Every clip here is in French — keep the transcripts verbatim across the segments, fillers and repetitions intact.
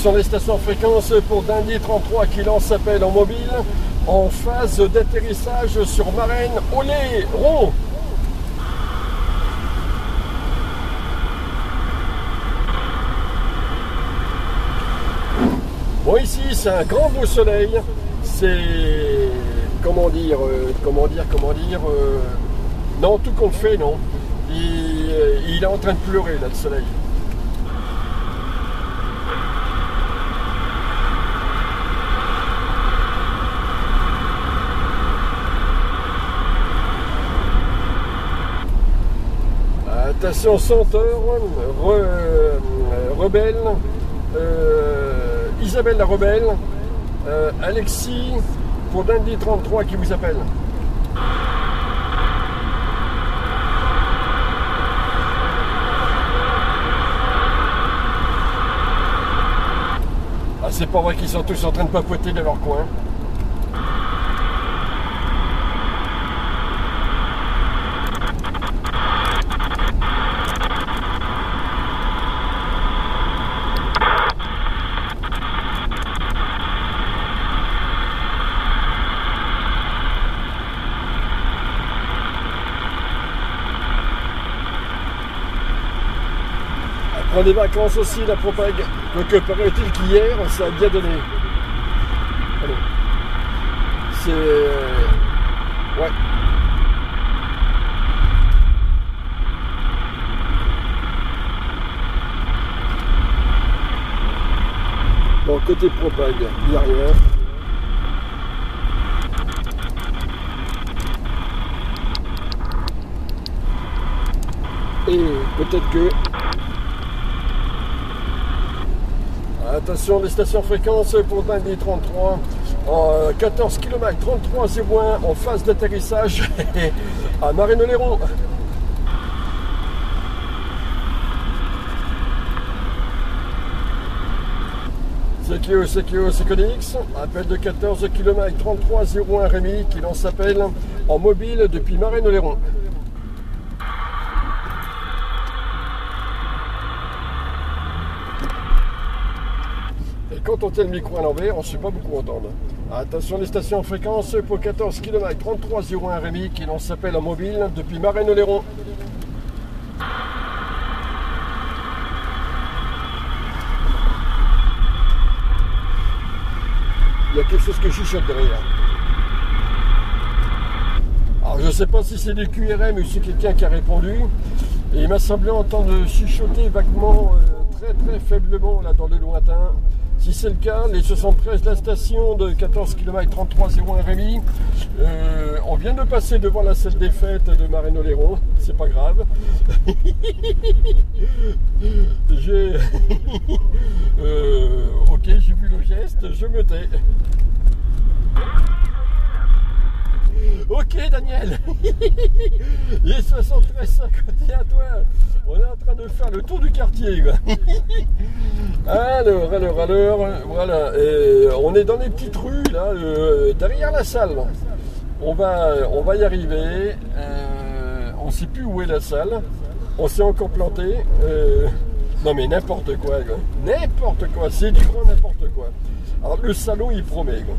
sur les stations fréquences pour Dundee trente-trois qui lance sa pelle en mobile en phase d'atterrissage sur Marennes-Oléron. Bon, ici c'est un grand beau soleil, c'est comment dire, euh, comment dire, comment dire, euh... non, tout compte fait, non, il, euh, il est en train de pleurer là le soleil. Station Centaure, re, euh, Rebelle, euh, Isabelle la Rebelle, euh, Alexis pour Dundee trente-trois qui vous appelle. Ah, c'est pas vrai qu'ils sont tous en train de papoter dans leur coin. Les vacances aussi, la propague. Donc, paraît-il qu'hier, ça a bien donné. Allez. C'est... Ouais. Bon, côté propague, il n'y a rien. Et peut-être que... Attention, les stations fréquences pour Dundee trente-trois, en quatorze kilomètres trente-trois zéro un en phase d'atterrissage à Marennes-Oléron. C Q, C Q, C Q D X, appel de quatorze kilomètres trente-trois zéro un Rémi qui lance appel en mobile depuis Marennes-Oléron. Quand on tient le micro à l'envers, on ne sait pas beaucoup entendre. Attention les stations en fréquence pour quatorze kilomètres trente-trois zéro un Rémi qui lance s'appelle en mobile depuis Marennes-Oléron. Il y a quelque chose que chuchote derrière. Alors je ne sais pas si c'est du Q R M ou si c'est quelqu'un qui a répondu. Et il m'a semblé entendre chuchoter vaguement, euh, très très faiblement là dans le lointain. Si c'est le cas, les soixante-treize de la station de quatorze kilomètres trente-trois zéro un Rémi, euh, on vient de passer devant la salle des fêtes de Marennes-Oléron, c'est pas grave. J'ai... euh, ok, j'ai vu le geste, je me tais. Ok Daniel, il est soixante-treize cinquante et un toi, on est en train de faire le tour du quartier. Alors, alors, alors, voilà, et on est dans les petites rues là, euh, derrière la salle. On va, on va y arriver, euh, on ne sait plus où est la salle, on s'est encore planté. Euh, non mais n'importe quoi, n'importe quoi, c'est du grand n'importe quoi. Alors le salaud il promet. Quoi.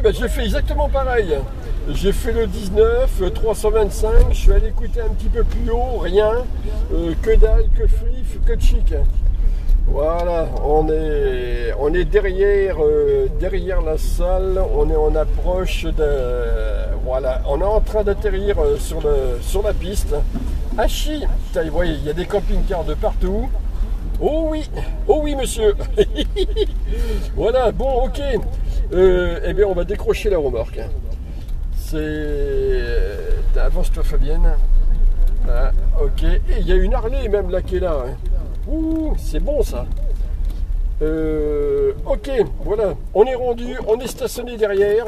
Ben, j'ai fait exactement pareil, j'ai fait le dix-neuf, trois cent vingt-cinq, je suis allé écouter un petit peu plus haut, rien, euh, que dalle, que flif, que chic. Voilà, on est, on est derrière, euh, derrière la salle, on est en approche de... Euh, voilà, on est en train d'atterrir sur, sur la piste. Hachi, putain, vous voyez, il y a des camping-cars de partout. Oh oui, oh oui monsieur. Voilà, bon, ok. Euh, eh bien, on va décrocher la remorque. C'est... Avance-toi, Fabienne. Ah, ok. Et il y a une Harley, même, là, qui est là. Ouh, c'est bon, ça. Euh, ok, voilà, on est rendu, on est stationné derrière.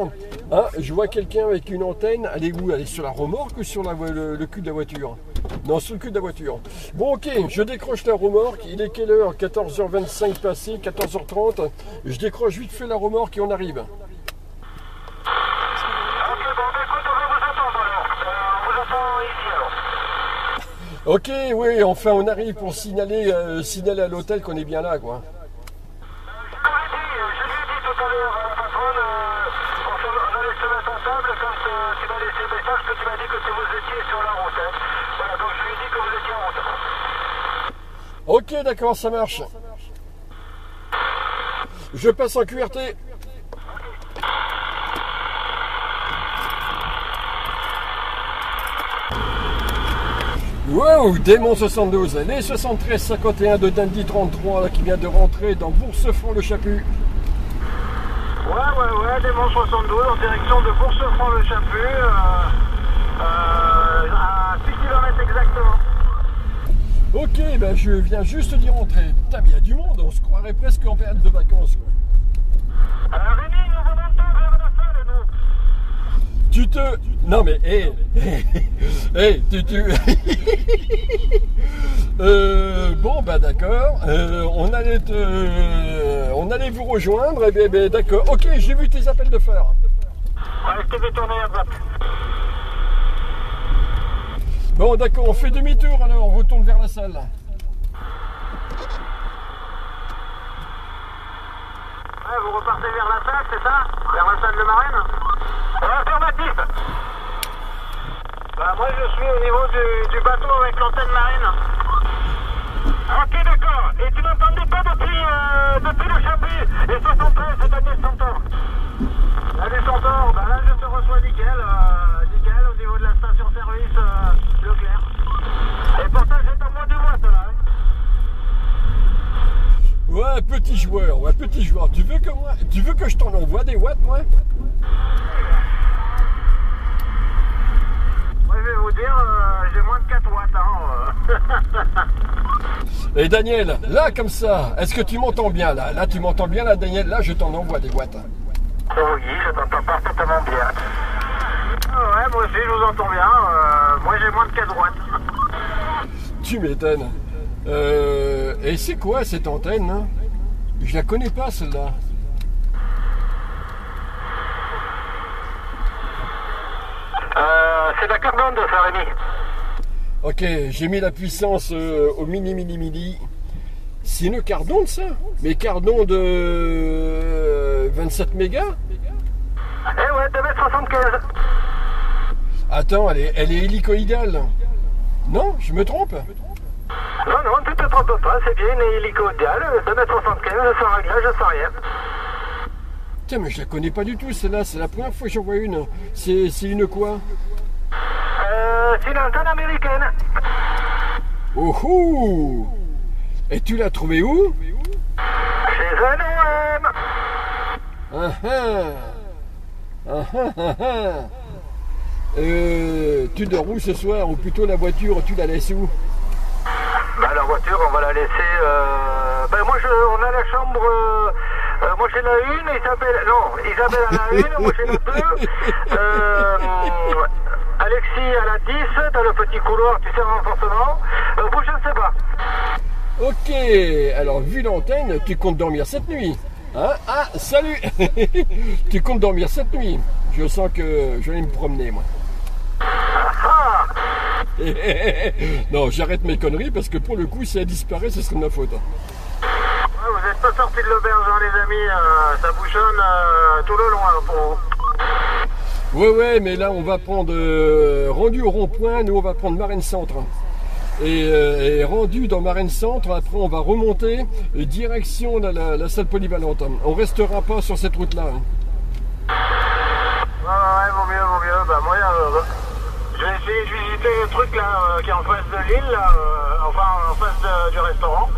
Hein, je vois quelqu'un avec une antenne. Elle est où? Elle est sur la remorque ou sur la, le, le cul de la voiture? Non, sur le cul de la voiture. Bon, ok, je décroche la remorque. Il est quelle heure? quatorze heures vingt-cinq passé, quatorze heures trente. Je décroche vite fait la remorque et on arrive. Ok, oui, enfin on arrive pour signaler, euh, signaler à l'hôtel qu'on est bien là, quoi. Ok, d'accord, ça marche. Je passe en Q R T. Wow, Démon soixante-douze, les soixante-treize cinquante et un de Dundee trente-trois là, qui vient de rentrer dans Bourcefranc-le-Chapus. Ouais, ouais, ouais, Démon soixante-douze en direction de Bourcefranc-le-Chapus, euh, euh, à six kilomètres exactement. Ok, ben je viens juste d'y rentrer. Putain, mais il y a du monde, on se croirait presque en période de vacances, quoi. Euh, Rémi, nous allons tout vers la salle, nous. Tu te... Non mais, hé, hé, tu, tu... euh, bon, bah d'accord, euh, on allait te... Euh, on allait vous rejoindre, et bien, bien d'accord. Ok, j'ai vu tes appels de fer. Ouais, je t'ai tourné à droite. Bon, d'accord, on fait demi-tour, alors on retourne vers la salle. Ouais, vous repartez vers la salle, c'est ça? Vers la salle de Marennes? Affirmatif. Bah moi je suis au niveau du, du bateau avec l'antenne marine. Ok, d'accord. Et tu m'entendais pas depuis, euh, depuis le Chaput. Et soixante-treize, c'est Canal Centaure. Canal Centaure, bah là je te reçois nickel. Euh, nickel au niveau de la station service euh, Leclerc. Et pourtant j'ai en moins du mois, toi là. Hein. Ouais, petit joueur, ouais, petit joueur. Tu veux que moi, tu veux que je t'en envoie des watts, moi? Moi, je vais vous dire, euh, j'ai moins de quatre watts. Hein, euh. Et Daniel, là, comme ça, est-ce que tu m'entends bien, là? Là, tu m'entends bien, là, Daniel? Là, je t'en envoie des watts. Oui, je t'entends parfaitement bien. Ouais, moi aussi, je vous entends bien. Euh, moi, j'ai moins de quatre watts. Tu m'étonnes. Euh, et c'est quoi cette antenne, hein? Je la connais pas celle-là. Euh, c'est la K quarante de ça, Rémi. Ok, j'ai mis la puissance euh, au mini mini mini. C'est une K quarante ça? Mais K quarante de euh, vingt-sept mégas? Eh ouais, deux mètres soixante-quinze. Attends, elle est, elle est hélicoïdale. Non, je me trompe? Non, non, tu te trompes pas, c'est bien une hélico-diale, deux mètres soixante-quinze, sans réglage, sans rien. Tiens, mais je la connais pas du tout, celle-là, c'est la première fois que j'en vois une. C'est une quoi? Euh, c'est une antenne américaine. Oh, oh. Et tu l'as trouvée où? Chez un homme. Ah ah. Ah ah ah ah. Euh, tu dors où ce soir? Ou plutôt la voiture, tu la laisses où? Bah, la voiture, on va la laisser. Euh... Ben, moi, je... on a la chambre. Euh... Euh, moi, j'ai la une, Isabelle. Non, Isabelle à la une, moi, j'ai la deux. Euh... Alexis à la dix, dans le petit couloir, tu sais, renforcement. Euh, moi, je ne sais pas. Ok, alors, vu l'antenne, tu comptes dormir cette nuit. Hein? Ah, salut. Tu comptes dormir cette nuit. Je sens que je vais me promener, moi. Ah non, j'arrête mes conneries parce que pour le coup, si elle disparaît, ce serait de ma faute. Vous n'êtes pas sortis de l'auberge, hein, les amis. Euh, ça bouchonne euh, tout le long hein, pour vous. Ouais, ouais, mais là, on va prendre euh, rendu au rond-point. Nous, on va prendre Marennes-Centre. Et, euh, et rendu dans Marennes-Centre, après, on va remonter direction la, la, la salle polyvalente. On restera pas sur cette route-là. Hein. Ouais, ouais, vaut mieux, vaut mieux. Bah, moi, euh, je vais essayer de visiter le truc là euh, qui est en face de l'île, euh, enfin en face de, du restaurant.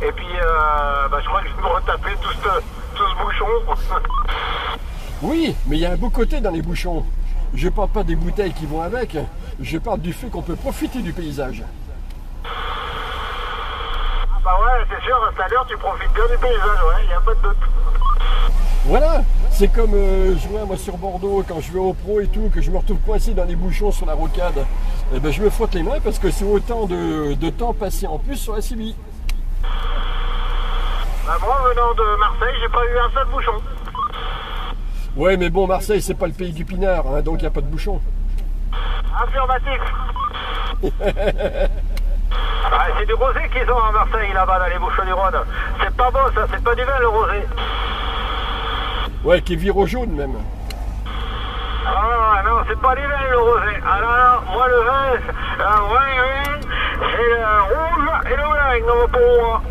Et puis euh, bah, je crois que je vais me retaper tout ce, tout ce bouchon. Oui, mais il y a un beau côté dans les bouchons. Je parle pas des bouteilles qui vont avec, je parle du fait qu'on peut profiter du paysage. Ah bah ouais, Ouais, c'est sûr, tout à l'heure tu profites bien du paysage, ouais, y a pas de doute. Voilà, c'est comme euh, jouer moi sur Bordeaux, quand je vais au pro et tout, que je me retrouve coincé dans les bouchons sur la rocade, et ben je me frotte les mains parce que c'est autant de, de temps passé en plus sur la Cibi. Bah moi venant de Marseille, j'ai pas eu un seul bouchon. Ouais mais bon, Marseille c'est pas le pays du pinard, hein, donc y a pas de bouchon. Affirmatif. Ah, c'est du rosé qu'ils ont à Marseille là-bas, là, les bouchons du Rhône. C'est pas beau ça, c'est pas du vin le rosé. Ouais, qui vire au jaune même. Ah non, c'est pas du vin le rosé. Alors moi le vin, euh, ouais, oui, c'est le rouge et le blanc pour moi.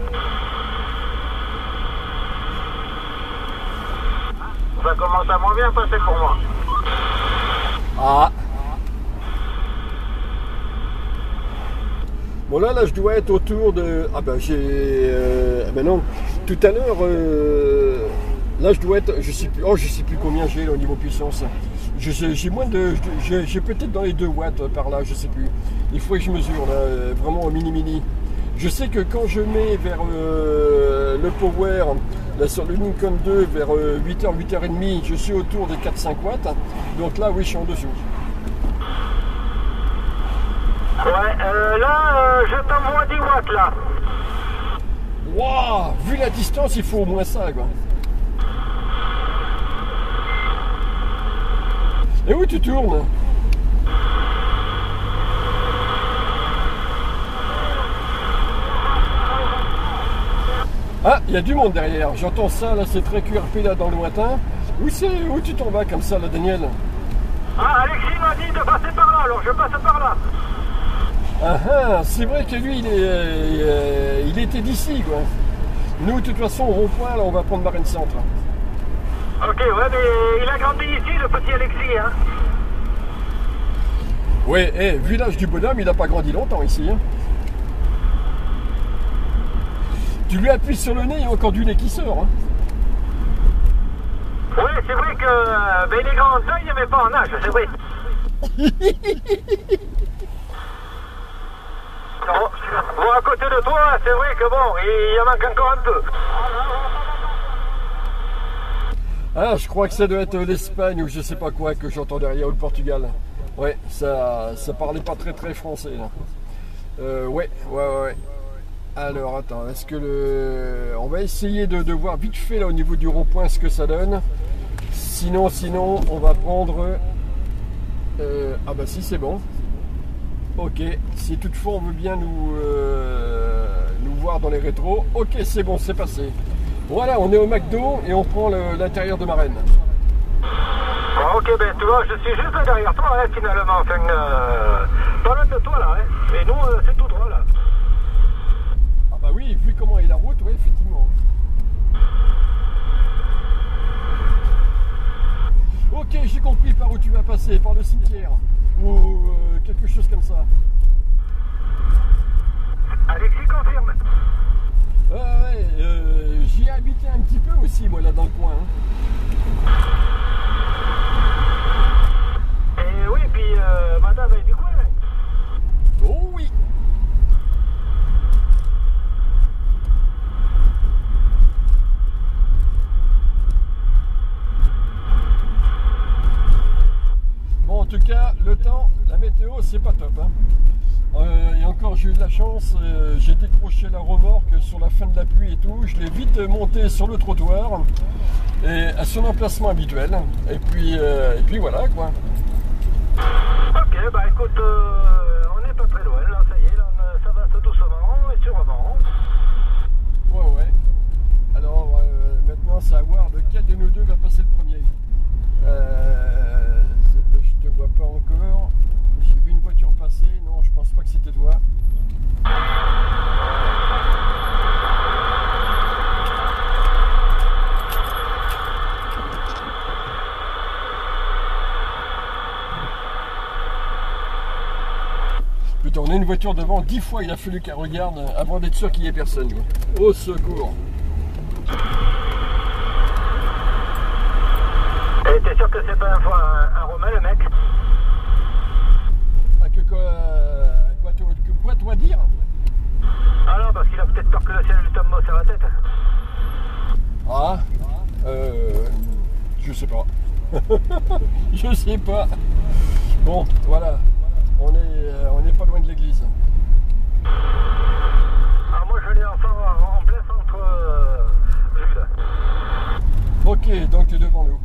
Ça commence à moins bien passer pour moi. Ah. Bon là, là je dois être autour de... Ah ben j'ai... Euh... Ah ben non, tout à l'heure, euh... là je dois être... Je sais plus... Oh je sais plus combien j'ai au niveau puissance. J'ai moins de... J'ai peut-être dans les deux watts par là, je sais plus. Il faut que je mesure là, vraiment au mini-mini. Je sais que quand je mets vers euh, le Power... Là, sur le Nincom deux, vers huit heures, huit heures trente, je suis autour des quatre à cinq watts. Donc là, oui, je suis en dessous. Ouais, euh, là, euh, je t'envoie dix watts, là. Waouh, vu la distance, il faut au moins ça, quoi. Et où tu tournes? Ah, il y a du monde derrière, j'entends ça, là, c'est très Q R P, là, dans le lointain. Où c'est, où tu t'en vas comme ça, là, Daniel? Ah, Alexis m'a dit de passer par là, alors je passe par là. Ah, ah, c'est vrai que lui, il, est, il était d'ici, quoi. Nous, de toute façon, au rond-point, là, on va prendre Marennes-Centre. Ok, ouais, mais il a grandi ici, le petit Alexis, hein. Ouais, hé, hey, vu l'âge du bonhomme, il n'a pas grandi longtemps, ici, hein. Tu lui appuies sur le nez, il y a encore du nez qui sort. Hein. Oui, c'est vrai que ben, il est grand en taille, mais pas en âge, c'est vrai. Bon, bon, à côté de toi, c'est vrai que bon, il y en manque encore un peu. Ah, je crois que ça doit être l'Espagne ou je sais pas quoi que j'entends derrière, ou le Portugal. Ouais, ça, ça parlait pas très très français là. Euh, ouais, ouais, ouais. ouais. Alors attends, est-ce que le... On va essayer de, de voir vite fait là au niveau du rond-point ce que ça donne. Sinon, sinon, on va prendre... Euh... Ah bah si, c'est bon. Ok, si toutefois on veut bien nous, euh... nous voir dans les rétros. Ok, c'est bon, c'est passé. Voilà, on est au McDo et on prend l'intérieur de Marennes. Ah, ok, ben tu vois, je suis juste là derrière toi, hein, finalement. Enfin, euh... pas loin de toi là, hein. Et nous, euh, c'est tout droit là. Bah oui, vu comment est la route, oui, effectivement. Ok, j'ai compris par où tu vas passer, par le cimetière, ou euh, quelque chose comme ça. Alexis confirme. Ouais, ouais, euh, j'y ai habité un petit peu aussi, moi, là, dans le coin. Hein. Et oui, puis, euh, madame est du coin. Oh oui. En tout cas, le temps, la météo, c'est pas top. Hein. Euh, et encore, j'ai eu de la chance. Euh, j'ai décroché la remorque sur la fin de la pluie et tout. Je l'ai vite montée sur le trottoir et à son emplacement habituel. Et puis, euh, et puis voilà quoi. Ok, bah écoute, euh, on n'est pas très loin. Là, ça y est, là, on, ça va tout doucement et sûrement. Ouais, ouais. Alors euh, maintenant, c'est à voir lequel de nous deux va passer le premier. Euh, Je te vois pas encore. J'ai vu une voiture passer. Non, je pense pas que c'était toi. Putain, on a une voiture devant. Dix fois, il a fallu qu'elle regarde avant d'être sûr qu'il n'y ait personne. Au secours. Et t'es sûr que c'est pas un, un, un Romain, le mec? Ah, que quoi, quoi, quoi, quoi, quoi, quoi, quoi dire? Ah non, parce qu'il a peut-être j'espère que la chaîne lui tombe mort sur la tête. Ah, euh, je sais pas. Je sais pas. Bon, voilà. On est, euh, on est pas loin de l'église. Ah, moi je l'ai enfin en plein centre euh, vue là. Ok, donc tu es devant nous.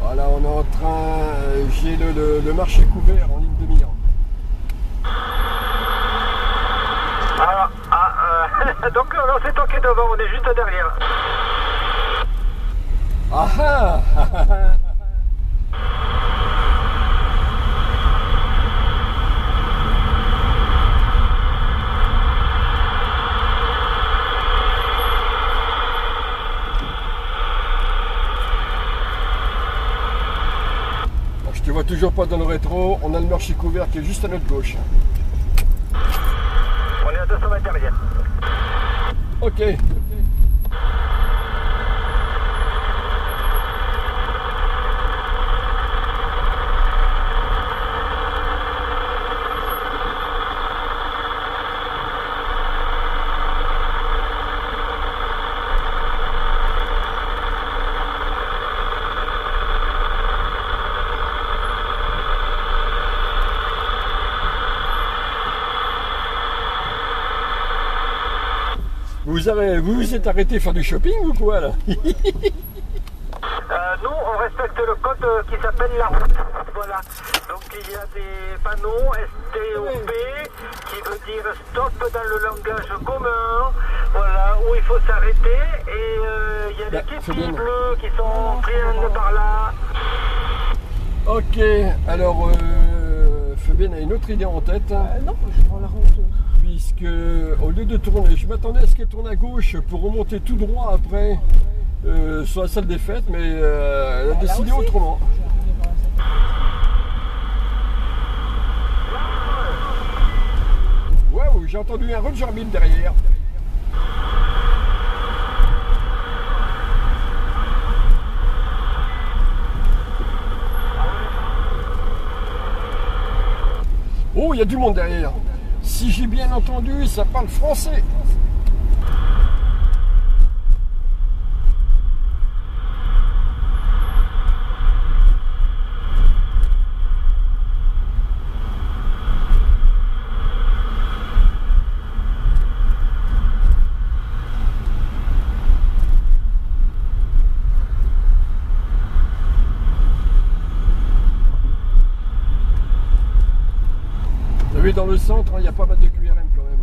Voilà, on est en train. J'ai le, le, le marché couvert en ligne de mire. Alors, ah, euh, donc là, on s'est tanké devant, on est juste derrière. Ah ah, ah, ah, ah. Je vois toujours pas dans le rétro, on a le marché couvert qui est juste à notre gauche. On est à deux cents mètres derrière. Ok. okay. Vous, avez, vous vous êtes arrêté à faire du shopping ou quoi là? euh, Nous on respecte le code qui s'appelle la route. Voilà. Donc il y a des panneaux S T O P qui veut dire stop dans le langage commun. Voilà, où il faut s'arrêter. Et euh, il y a bah, des kéfis bleus qui sont pris par là. Ok, alors euh, Fabienne a une autre idée en tête. Euh, non, je prends la route. Puisque au lieu de tourner, je m'attendais à ce qu'elle tourne à gauche pour remonter tout droit après euh, sur la salle des fêtes, mais euh, elle a décidé autrement. Waouh, j'ai entendu un Roger Bill derrière. Oh, il y a du monde derrière. Si j'ai bien entendu, ça parle français. Dans le centre, il y a pas mal de Q R M quand même.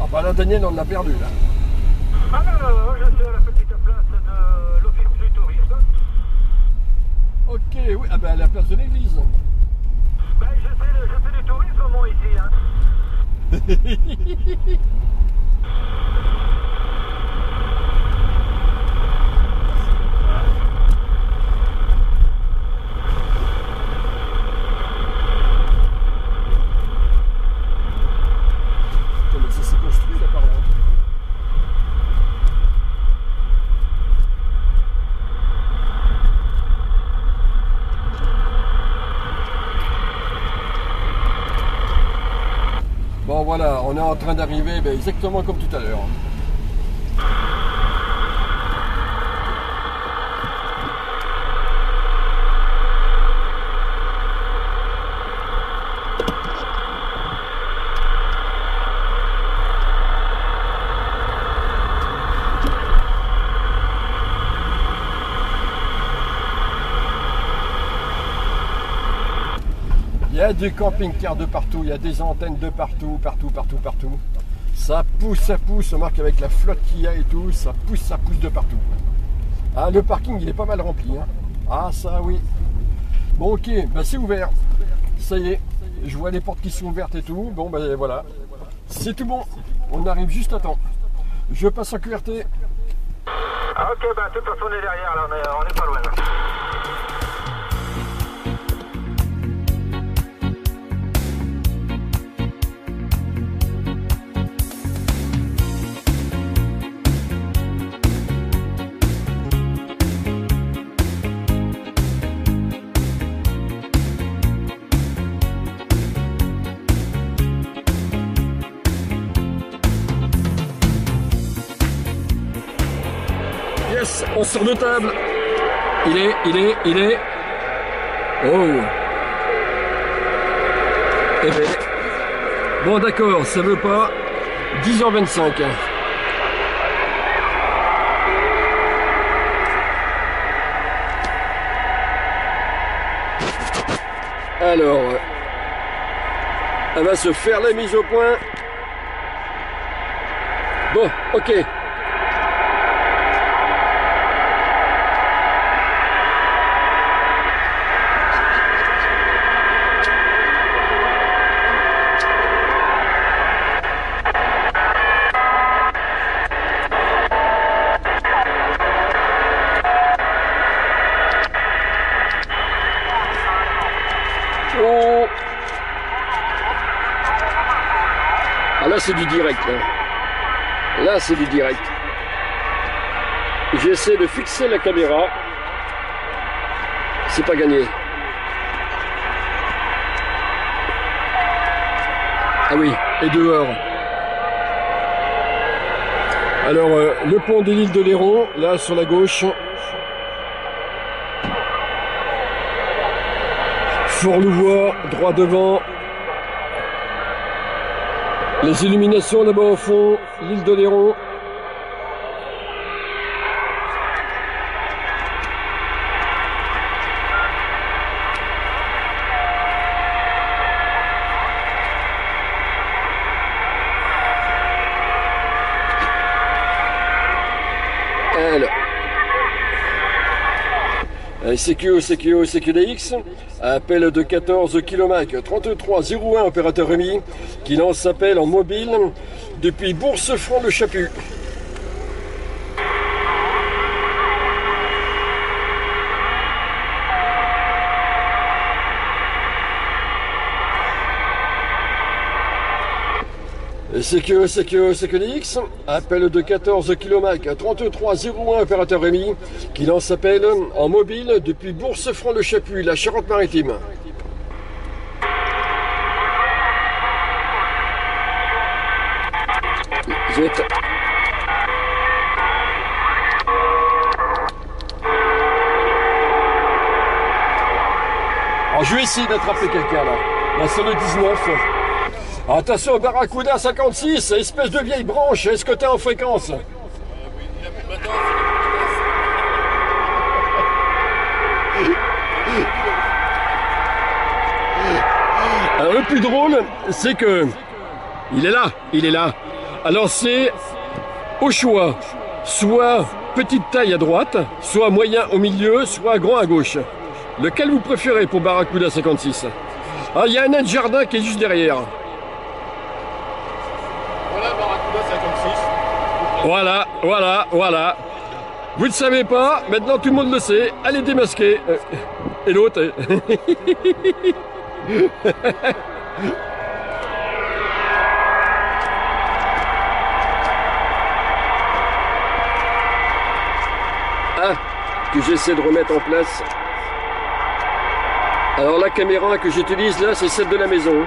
Ah bah là, Daniel, on l'a perdu là. Ah non, non, non, je suis à la petite place de l'office du tourisme. Ok, oui, ah bah à la place de l'église. Bah je fais, le, je fais du tourisme moi ici. Hein. Voilà, on est en train d'arriver ben, exactement comme tout à l'heure. Il y a du camping-car de partout, il y a des antennes de partout, partout, partout, partout. Ça pousse, ça pousse, on marque avec la flotte qu'il y a et tout, ça pousse, ça pousse de partout. Ah, le parking, il est pas mal rempli. Hein. Ah, ça, oui. Bon, ok, bah, c'est ouvert. Ça y est, je vois les portes qui sont ouvertes et tout. Bon, ben bah, voilà. C'est tout bon, on arrive juste à temps. Je passe en Q R T. Ah, ok, bah, tout à fait, on est derrière, là, on n'est pas loin. Là. Attention, surdotable. Il est, il est, il est. Oh. Et ben. Bon, d'accord, ça veut pas. dix heures vingt-cinq. Alors, elle va se faire la mise au point. Bon, ok. Là c'est du direct, hein. Là c'est du direct. J'essaie de fixer la caméra. C'est pas gagné. Ah oui, et dehors. Alors euh, le pont de l'île d'Oléron, là sur la gauche. Fort Louvois, droit devant. Les illuminations là-bas au fond, l'île d'Oléron. Alors. C Q, C Q, C Q D X, appel de quatorze Kilo Mike, trente-trois zéro un, opérateur Rémi, qui lance appel en mobile depuis Bourcefranc-le-Chapus. C Q, C Q, C Q D X, appel de quatorze Kilo Mike, trente-trois zéro un, opérateur Rémi, qui lance appel en mobile depuis Bourcefranc-le-Chapus, la Charente-Maritime. Alors, je vais essayer d'attraper quelqu'un là, là sur le dix-neuf. Attention, Barracuda cinquante-six, espèce de vieille branche, est-ce que t'es en fréquence? Alors, le plus drôle, c'est que il est là, il est là. Alors c'est au choix, soit petite taille à droite, soit moyen au milieu, soit grand à gauche. Lequel vous préférez pour Barracuda cinquante-six? Ah, il y a un nain de jardin qui est juste derrière. Voilà, voilà, voilà. Vous ne savez pas, maintenant tout le monde le sait. Elle est démasquée. Euh, et l'autre. Ah, que j'essaie de remettre en place. Alors la caméra que j'utilise là, c'est celle de la maison.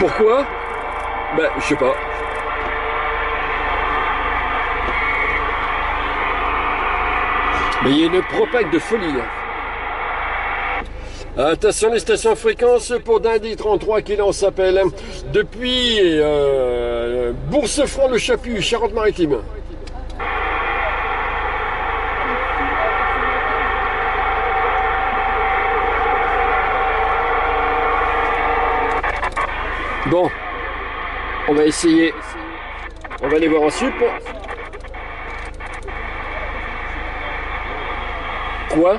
Pourquoi? Ben, je sais pas. Mais il y a une propague de folie. Attention les stations fréquences pour Dundee trente-trois qui lance appel depuis euh, Bourcefranc-le-Chapus, Charente-Maritime. Bon, on va essayer. On va aller voir en sup. Quoi?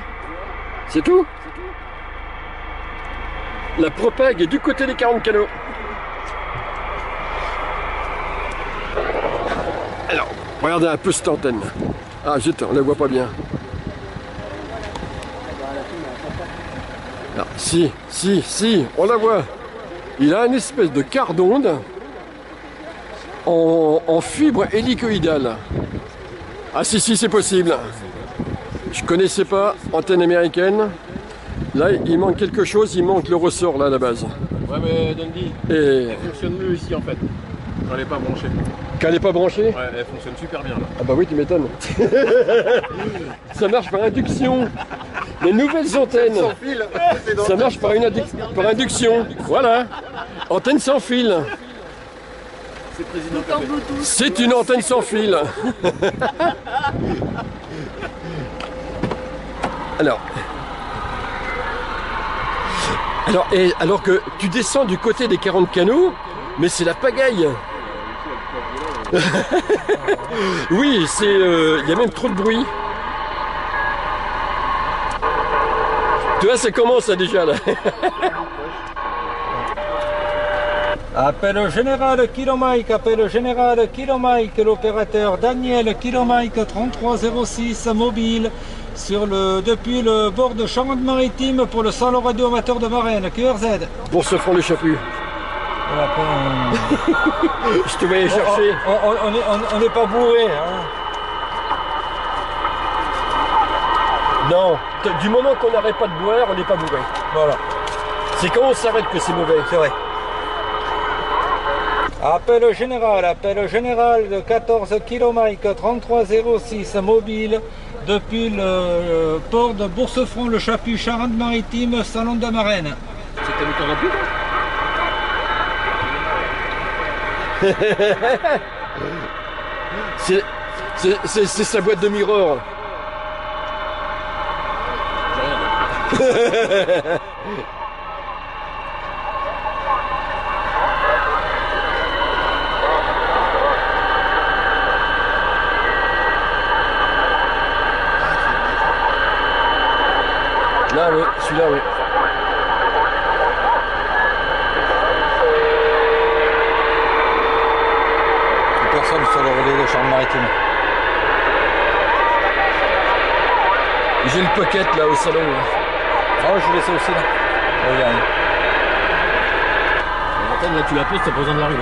C'est tout? La propague est du côté des quarante canaux. Alors, regardez un peu cette antenne. Ah zut, on la voit pas bien. Alors, si, si, si, on la voit. Il a une espèce de quart d'onde en, en fibre hélicoïdale. Ah si, si, c'est possible. Je connaissais pas, antenne américaine. Là, il manque quelque chose, il manque le ressort là à la base. Ouais, mais Dundee, et... ça fonctionne mieux ici en fait, quand elle n'est pas branchée. Qu'elle n'est pas branchée? Ouais, elle fonctionne super bien là. Ah bah oui, tu m'étonnes. Ça marche par induction. Les nouvelles antennes sans fil. Ça marche par, une adu... par induction. Voilà. Antenne sans fil. C'est une antenne sans fil. Alors... Alors, et, alors que tu descends du côté des quarante canaux, mais c'est la pagaille. Oui, c'est, euh, y a même trop de bruit. Tu vois, ça commence là, déjà là. Appel au général Kilo Mike, appel au général Kilo Mike, l'opérateur Daniel Kilo Mike trente-trois zéro six mobile. Sur le, depuis le bord de Charente-Maritime pour le salon radio amateur de Marennes, Q R Z. Bourcefranc-le-Chapus. Voilà, on... Je te voyais chercher. On n'est pas bourré. Hein. Non, du moment qu'on n'arrête pas de boire, on n'est pas bourré. Voilà. C'est quand on s'arrête que c'est mauvais. C'est vrai. Appel au général, appel au général de quatorze kilomètres, trente-trois zéro six mobile. Depuis le port de Bourcefranc-le-Chapus, Charente-Maritime, Salon de Marennes. C'était le temps rapide, hein. C'est sa boîte de miroir. Ah oui, celui-là oui. Personne sur le relais de Charente-Maritime. J'ai une pocket là au salon. Ah ouais, je vais laisser aussi là. Regarde. L'antenne là tu la poses, t'as pas besoin de la rue là.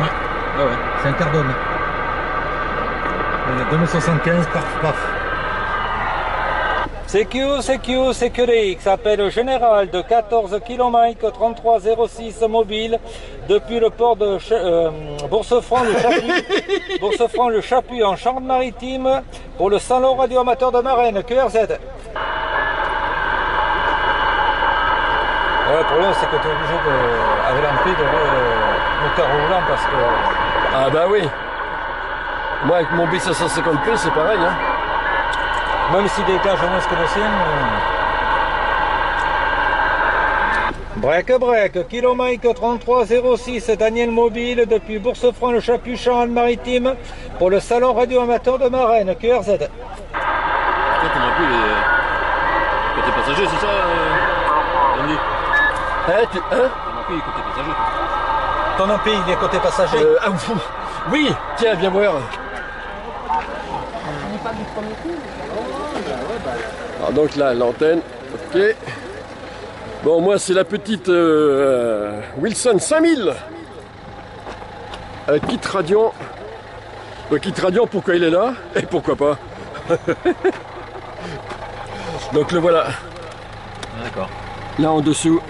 Ouais. Ah ouais. C'est un quart d'homme. deux mille soixante-quinze, paf paf. C Q, C Q, C Q D X, appel au général de quatorze kilomètres, trente-trois zéro six mobile, depuis le port de euh, Bourcefranc-le-Chapus, Bourcefranc-le-Chapus en Charente-Maritime, pour le salon radio amateur de Marennes, Q R Z. Ouais, le problème, c'est que tu es obligé de, avec l'ampli de le carreau roulant parce que... Ah bah oui. Moi, avec mon B cinq cent cinquante plus, c'est pareil, hein. Même si des cages moins que le sien. Break, break, Kilo Mike trente-trois zéro six, Daniel Mobile, depuis Bourcefranc-le-Chapus, Charente-Maritime, pour le salon radio amateur de Marennes, Q R Z. Toi, t'en as plus les côtés passagers, c'est ça, Rémi ? Hein, tu... Hein ? T'en as plus les côtés passagers. T'en as plus les côtés passagers. Euh, ah, pff, oui, tiens, viens voir. On n'est pas du premier coup. Alors donc là, l'antenne, ok. Bon, moi, c'est la petite euh, Wilson cinq mille. Euh, Kit Radion. Le Kit Radion, pourquoi il est là? Et pourquoi pas? Donc le voilà. Ah, d'accord. Là, en dessous.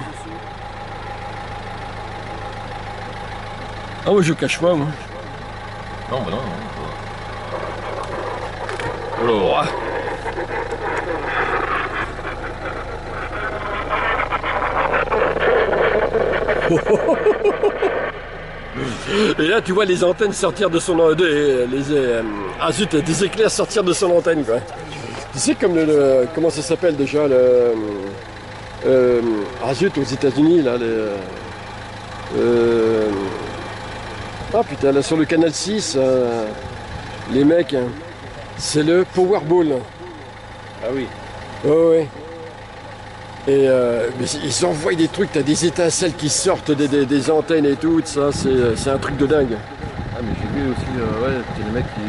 Ah oui, je cache pas, moi. Non, bah non, non. Oh là. Et là tu vois les antennes sortir de son des, les, euh, ah zut, des éclairs sortir de son antenne quoi. Tu sais comme le, le comment ça s'appelle déjà le euh, ah zut aux États-Unis là le, euh, ah putain là sur le canal six euh, les mecs hein, c'est le Powerball. Ah oui. Oh, oui. Et euh, mais ils envoient des trucs, t'as des étincelles qui sortent des, des, des antennes et tout, ça c'est un truc de dingue. Ah mais j'ai vu aussi, euh, ouais, t'as les mecs qui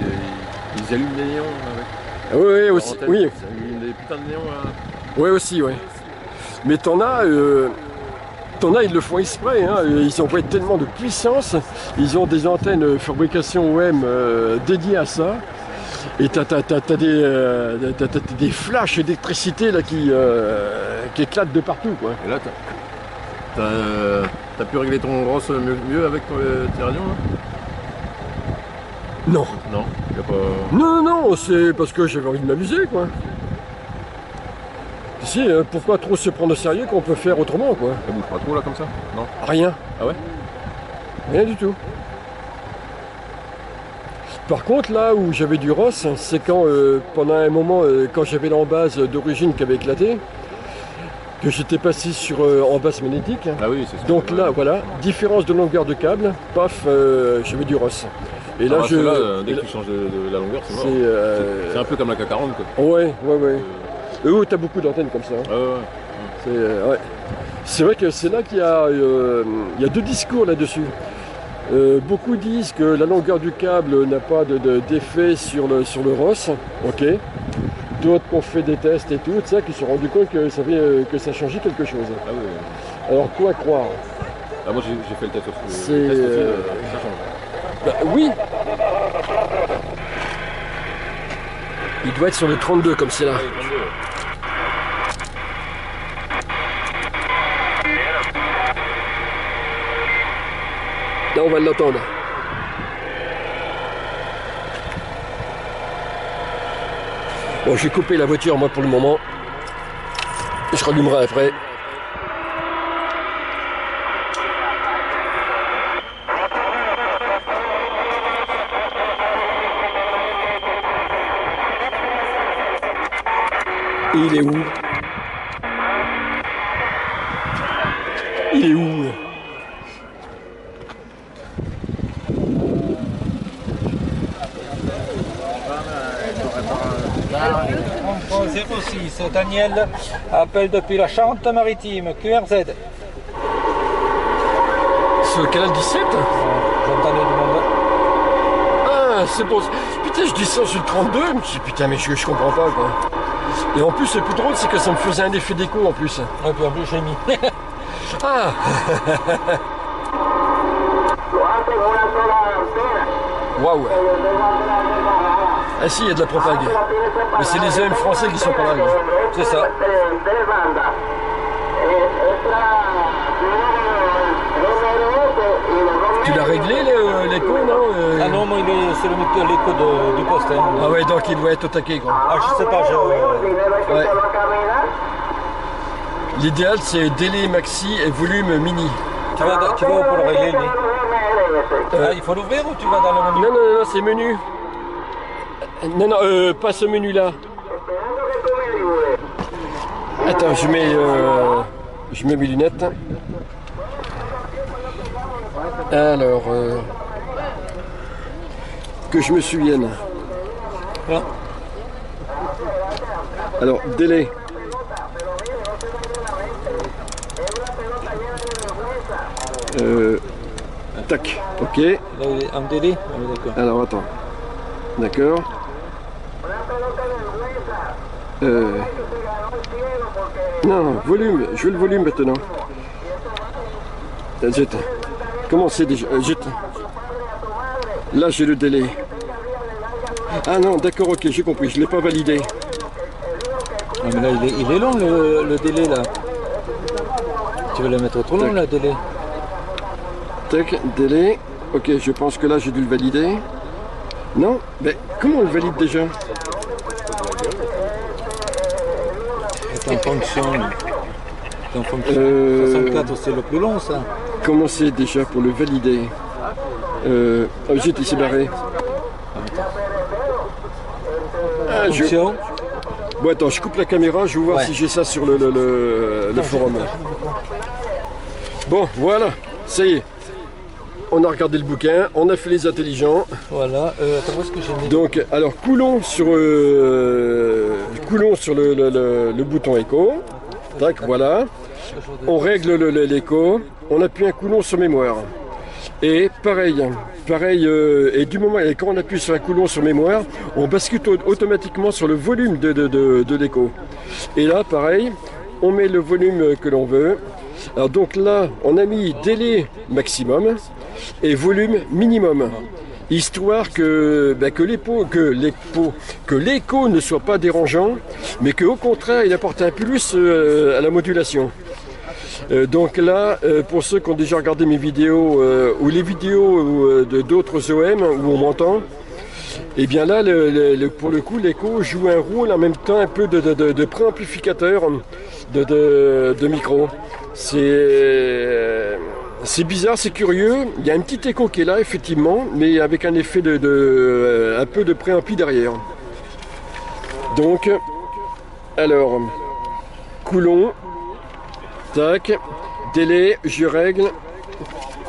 ils, ils allument des néons avec. Ah oui, oui aussi, antenne, oui. Ils allument des putains de néons là. Ouais aussi, ouais. Mais t'en as, euh, t'en as, ils le font exprès, hein, ils envoient tellement de puissance, ils ont des antennes fabrication O M euh, dédiées à ça. Et t'as as, as, as des, euh, des flashs d'électricité qui, euh, qui éclatent de partout quoi. Et là t'as euh, pu régler ton grosse mieux, mieux avec ton euh, T-Radion là. Non. Non, y a pas... Non, non, non, c'est parce que j'avais envie de m'amuser, quoi. Si, euh, pourquoi trop se prendre au sérieux qu'on peut faire autrement, quoi. Ça bouge pas trop, là, comme ça? Non. Rien. Ah ouais? Rien du tout. Par contre, là où j'avais du ross, c'est quand, euh, pendant un moment, euh, quand j'avais l'embase d'origine qui avait éclaté, que j'étais passé sur euh, en basse magnétique. Ah oui, c'est ça. Donc là, bien. Voilà, différence de longueur de câble, paf, euh, j'avais du ross. Et ah là, bah, je... là, dès que là... tu changes de, de la longueur, c'est mort. C'est euh... un peu comme la K quarante, quoi. Ouais, ouais, ouais. Euh... Oh, t'as beaucoup d'antennes comme ça. Hein. Ah ouais, ouais. C'est euh, ouais. vrai que c'est là qu'il y, euh, y a deux discours là-dessus. Euh, beaucoup disent que la longueur du câble n'a pas d'effet de, de, sur le, sur le ross. Ok. D'autres qui ont fait des tests et tout, tu sais, qui se sont rendus compte que ça, fait, que ça changeait quelque chose. Ah oui. Alors, quoi croire? Ah, moi, j'ai fait le test aussi. C'est... Euh... Ça change. Bah, oui. Il doit être sur le trente-deux, comme c'est là. Là, on va l'entendre. Bon, j'ai coupé la voiture, moi, pour le moment. Je rallumerai après. Il est où? Il est où? zéro six, Daniel appelle depuis la Charente-Maritime, Q R Z. C'est le canal dix-sept? J'entendais du monde. Ah, c'est bon. Putain, je dis ça sur le trente-deux, je me suis dit, putain, mais je, je comprends pas, quoi. Et en plus, le plus drôle, c'est que ça me faisait un effet d'écho en plus. Et puis en plus, j'ai mis. Ah. Waouh. Ah si, il y a de la propague. Mais c'est les A M français qui sont pas là. C'est ça. Tu l'as réglé l'écho, non? Ah non, moi c'est l'écho du poste. Hein. Ah ouais, donc il doit être au taquet, quoi. Ah je sais pas, je... Ouais. L'idéal c'est délai maxi et volume mini. Tu vas, tu vas où pour le régler, lui? Euh... Ah, il faut l'ouvrir ou tu vas dans le menu? Non, non, non, c'est menu. Non, non, euh, pas ce menu-là. Attends, je mets, euh, je mets mes lunettes. Alors, euh, que je me souvienne. Hein? Alors, délai. Euh, tac, ok. Là, il est en délai? Ah, d'accord. Alors, attends. D'accord. Euh... Non, non, volume, je veux le volume maintenant. Zut. Comment c'est déjà? Zut. Là j'ai le délai. Ah non, d'accord, ok, j'ai compris, je ne l'ai pas validé. Ah mais là il est, il est long le, le délai là. Tu veux le mettre trop long là, délai? Tac, délai. Ok, je pense que là j'ai dû le valider. Non, mais comment on le valide déjà? C'est en fonction. C'est en fonction. Euh... soixante-quatre, c'est le plus long, ça. Comment c'est déjà pour le valider? euh... Oh, j'ai été barré. Ah, je... Bon, attends, je coupe la caméra, je vais voir ouais. si j'ai ça sur le, le, le, le forum. Bon, voilà, ça y est. On a regardé le bouquin, on a fait les intelligents. Voilà, euh, attends, où est-ce que j'ai mis? Donc, alors, coulons sur, euh, coulons sur le, le, le, le bouton écho. Tac, voilà. On règle l'écho. On appuie un coulon sur mémoire. Et pareil, pareil. Euh, et du moment, et quand on appuie sur un coulon sur mémoire, on bascule automatiquement sur le volume de, de, de, de l'écho. Et là, pareil, on met le volume que l'on veut. Alors donc là, on a mis délai maximum et volume minimum, histoire que, bah, que l'écho que ne soit pas dérangeant, mais qu'au contraire, il apporte un plus euh, à la modulation. Euh, donc là, euh, pour ceux qui ont déjà regardé mes vidéos euh, ou les vidéos euh, de d'autres O M où on m'entend, Et bien là, le, le, le, pour le coup, l'écho joue un rôle en même temps un peu de, de, de, de préamplificateur de, de, de micro. C'est... C'est bizarre, c'est curieux. Il y a un petit écho qui est là, effectivement, mais avec un effet de, de euh, un peu de préampli derrière. Donc, alors, coulon, tac, délai, je règle,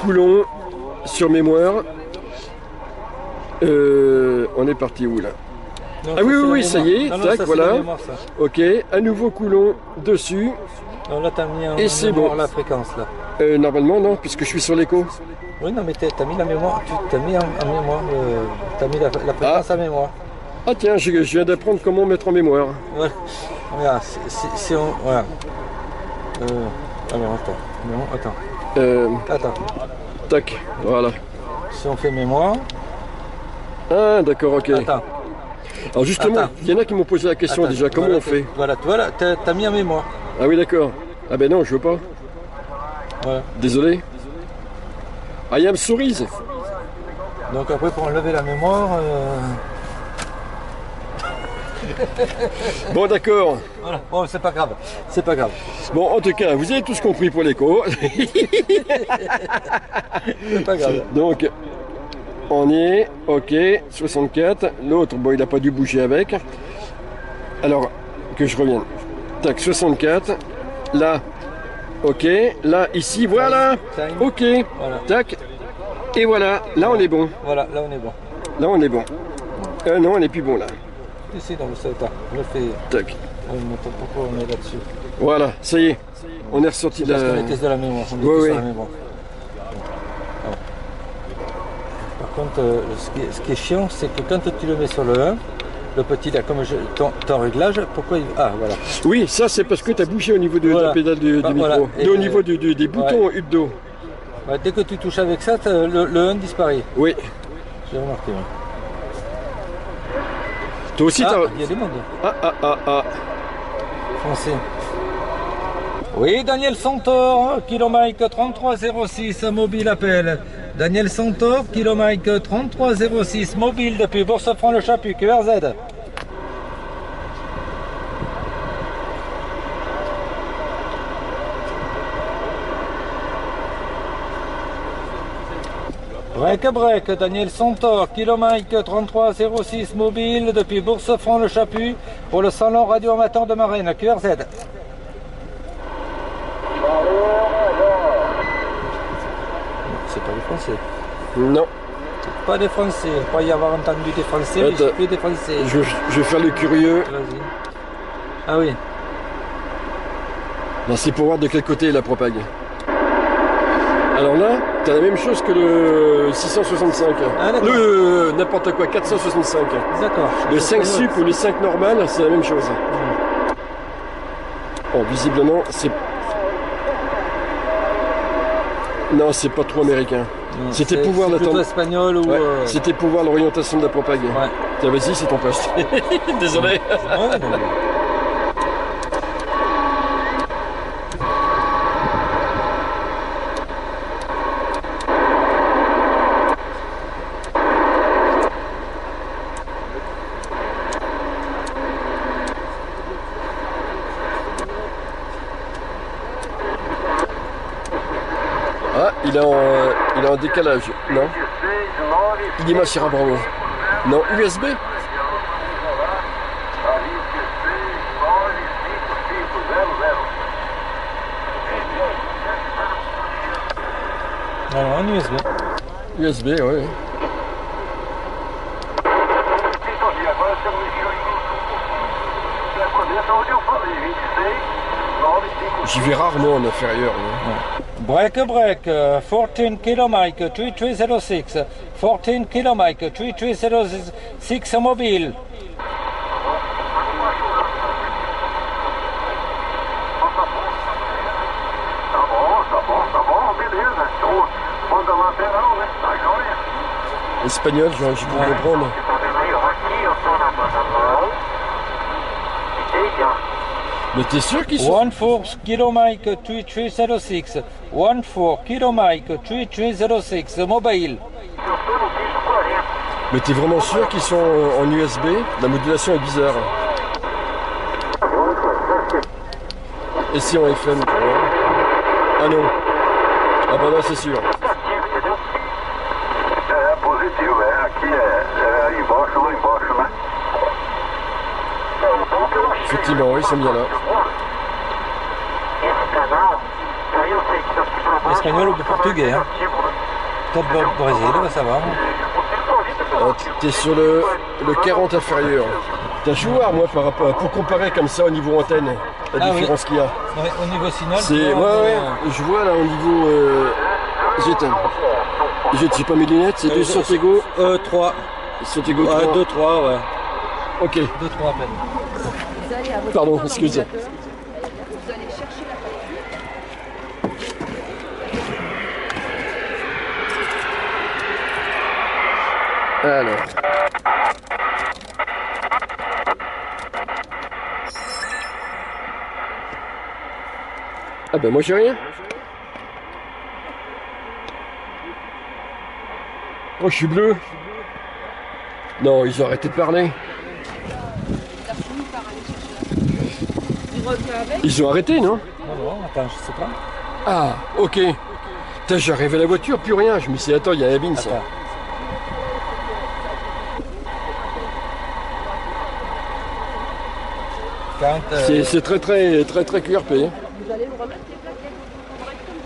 coulon sur mémoire. Euh, on est parti où là? Non, ah ça, oui, oui, oui, ça y est, non, tac, ça, voilà. Mémoire, ok, à nouveau coulon dessus. Non, là, t'as mis en et c'est bon. La fréquence là. Euh, normalement non, puisque je suis sur l'écho. Oui, non, mais t'as mis la mémoire, t'as mis en, en mémoire, euh, t'as mis la, la fréquence ah. à mémoire. Ah tiens, je, je viens d'apprendre comment mettre en mémoire. Ouais. Voilà, si on, voilà. Euh, alors attends, non, attends. Euh, attends. Tac, voilà. Si on fait mémoire. Ah d'accord, ok. Attends. Alors justement, il y en a qui m'ont posé la question attends, déjà, comment voilà, on fait? Voilà, voilà, t'as mis en mémoire. Ah oui, d'accord. Ah ben non, je veux pas. Voilà. Désolé. Ah, il y a une cerise. Donc après, pour enlever la mémoire... Euh... Bon, d'accord. Voilà. Bon, c'est pas grave. C'est pas grave. Bon, en tout cas, vous avez tous compris pour l'écho. C'est pas grave. Donc, on y est. OK. soixante-quatre. L'autre, bon, il n'a pas dû bouger avec. Alors, que je revienne. Tac, soixante-quatre. Là... Ok, là, ici, voilà. Time. Ok, voilà. Tac. Et voilà, là on est bon. Voilà, là on est bon. Là on est bon. Euh, non, on n'est plus bon là. Ici, dans le Sota. Je le fais. Tac. On ne comprend pas pourquoi on est là-dessus. Voilà, ça y est. On est ressorti de la... On était de la mémoire. On était ouais, ouais. sur la mémoire. Par contre, euh, ce, qui est, ce qui est chiant, c'est que quand tu le mets sur le un, le petit là, comme je, ton, ton réglage, pourquoi il... Ah, voilà. Oui, ça c'est parce que tu as bougé au niveau de voilà. la pédale du, bah, du voilà. micro. Et au euh, niveau du, du, des boutons ouais. U D O. Bah, dès que tu touches avec ça, le, le un disparaît. Oui. J'ai remarqué. Hein. Toi aussi, ah, il y a des mondes. Ah, ah, ah, ah. Français. Oui, Daniel Centaure, Kilo Mike trente-trois zéro six, mobile appel. Daniel Centaure, Kilo Mike trente-trois zéro six, mobile depuis Bourcefranc-le-Chapus, Q R Z. Break à break, Daniel Centaure, Kilo Mike trente-trois zéro six, mobile depuis Bourcefranc-le-Chapus pour le salon radio amateur de Marennes, Q R Z. Français. Non. Pas des Français. Pas y avoir entendu des Français, mais j'ai fait des Français. Je, je vais faire le curieux. Ah oui. C'est pour voir de quel côté la propague. Alors là, tu as la même chose que le six cent soixante-cinq. Ah, le n'importe quoi, quatre cent soixante-cinq. D'accord. Le cinq sup ou le cinq normal, c'est la même chose. Hum. Bon, visiblement, c'est... Non, c'est pas trop américain. C'était pour voir l'attente. C'était espagnol ou. Ouais. Euh... C'était pour voir l'orientation de la propague. Ouais. Tiens, vas-y, c'est ton poste. Désolé. Ouais, non, non. Il est, en, euh, il est en décalage, non? Lima-Sierra Bravo. Non, U S B? Non, non, en U S B. U S B, oui. J'y vais rarement en inférieur. Ouais. Break break, uh, fourteen Kilo Mike trente-trois zéro six, fourteen Kilo Mike trente-trois zéro six mobile. Espagnol, je vais vous comprendre. Mais t'es sûr qu'ils sont... quatorze Kilo Mike trente-trois zéro six, quatorze Kilo Mike trente-trois zéro six, mobile. Mais t'es vraiment sûr qu'ils sont en U S B? La modulation est bizarre. Et si en F M? Ah non. Ah bah là c'est sûr. Effectivement, oui, ils sont bien là. L'espagnol ou le portugais, hein? Top Brésil, on va savoir. Ah, t'es sur le, le quarante inférieur. T'as joueur, moi, par rapport à, pour comparer comme ça au niveau antenne, la ah différence oui. qu'il y a. Oui, au niveau signal. C'est, ouais, ouais. Euh... Je vois là au niveau. Euh, J'éteins. J'ai pas mes lunettes, c'est deux Santiago. Euh, trois. Santiago trois. Ouais, deux, trois, ouais. Ok. deux, trois à peine. Pardon, excusez. Alors. Ah ben moi j'ai rien. Oh je suis bleu. Non ils ont arrêté de parler. Ils ont arrêté non? Attends je sais pas. Ah ok. Putain j'ai arrivé à la voiture plus rien. Je me suis dit attends il y a un abîme ça. Euh... C'est très très très très Q R P. Vous allez vous remettre les plaquettes correctement.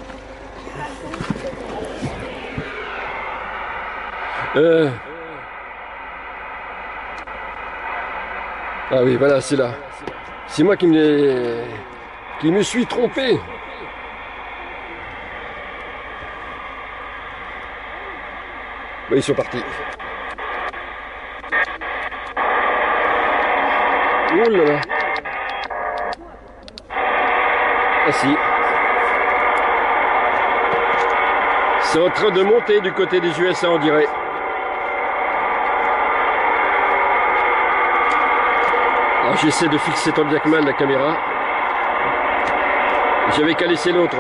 Euh... Ah oui, voilà, c'est là. C'est moi qui me qui me suis trompé. Bah, ils sont partis. Oh là là. Ah si. C'est en train de monter du côté des U S A, on dirait. Alors j'essaie de fixer tant bien que mal la caméra. J'avais qu'à laisser l'autre.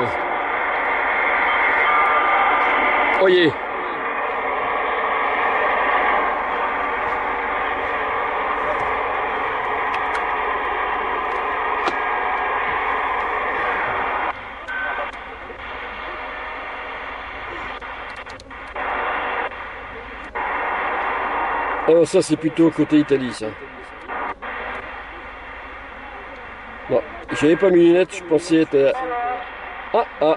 Oyez. Oh, ça c'est plutôt côté Italie, ça. Bon, j'avais pas mes lunettes, je pensais être... Ah, ah.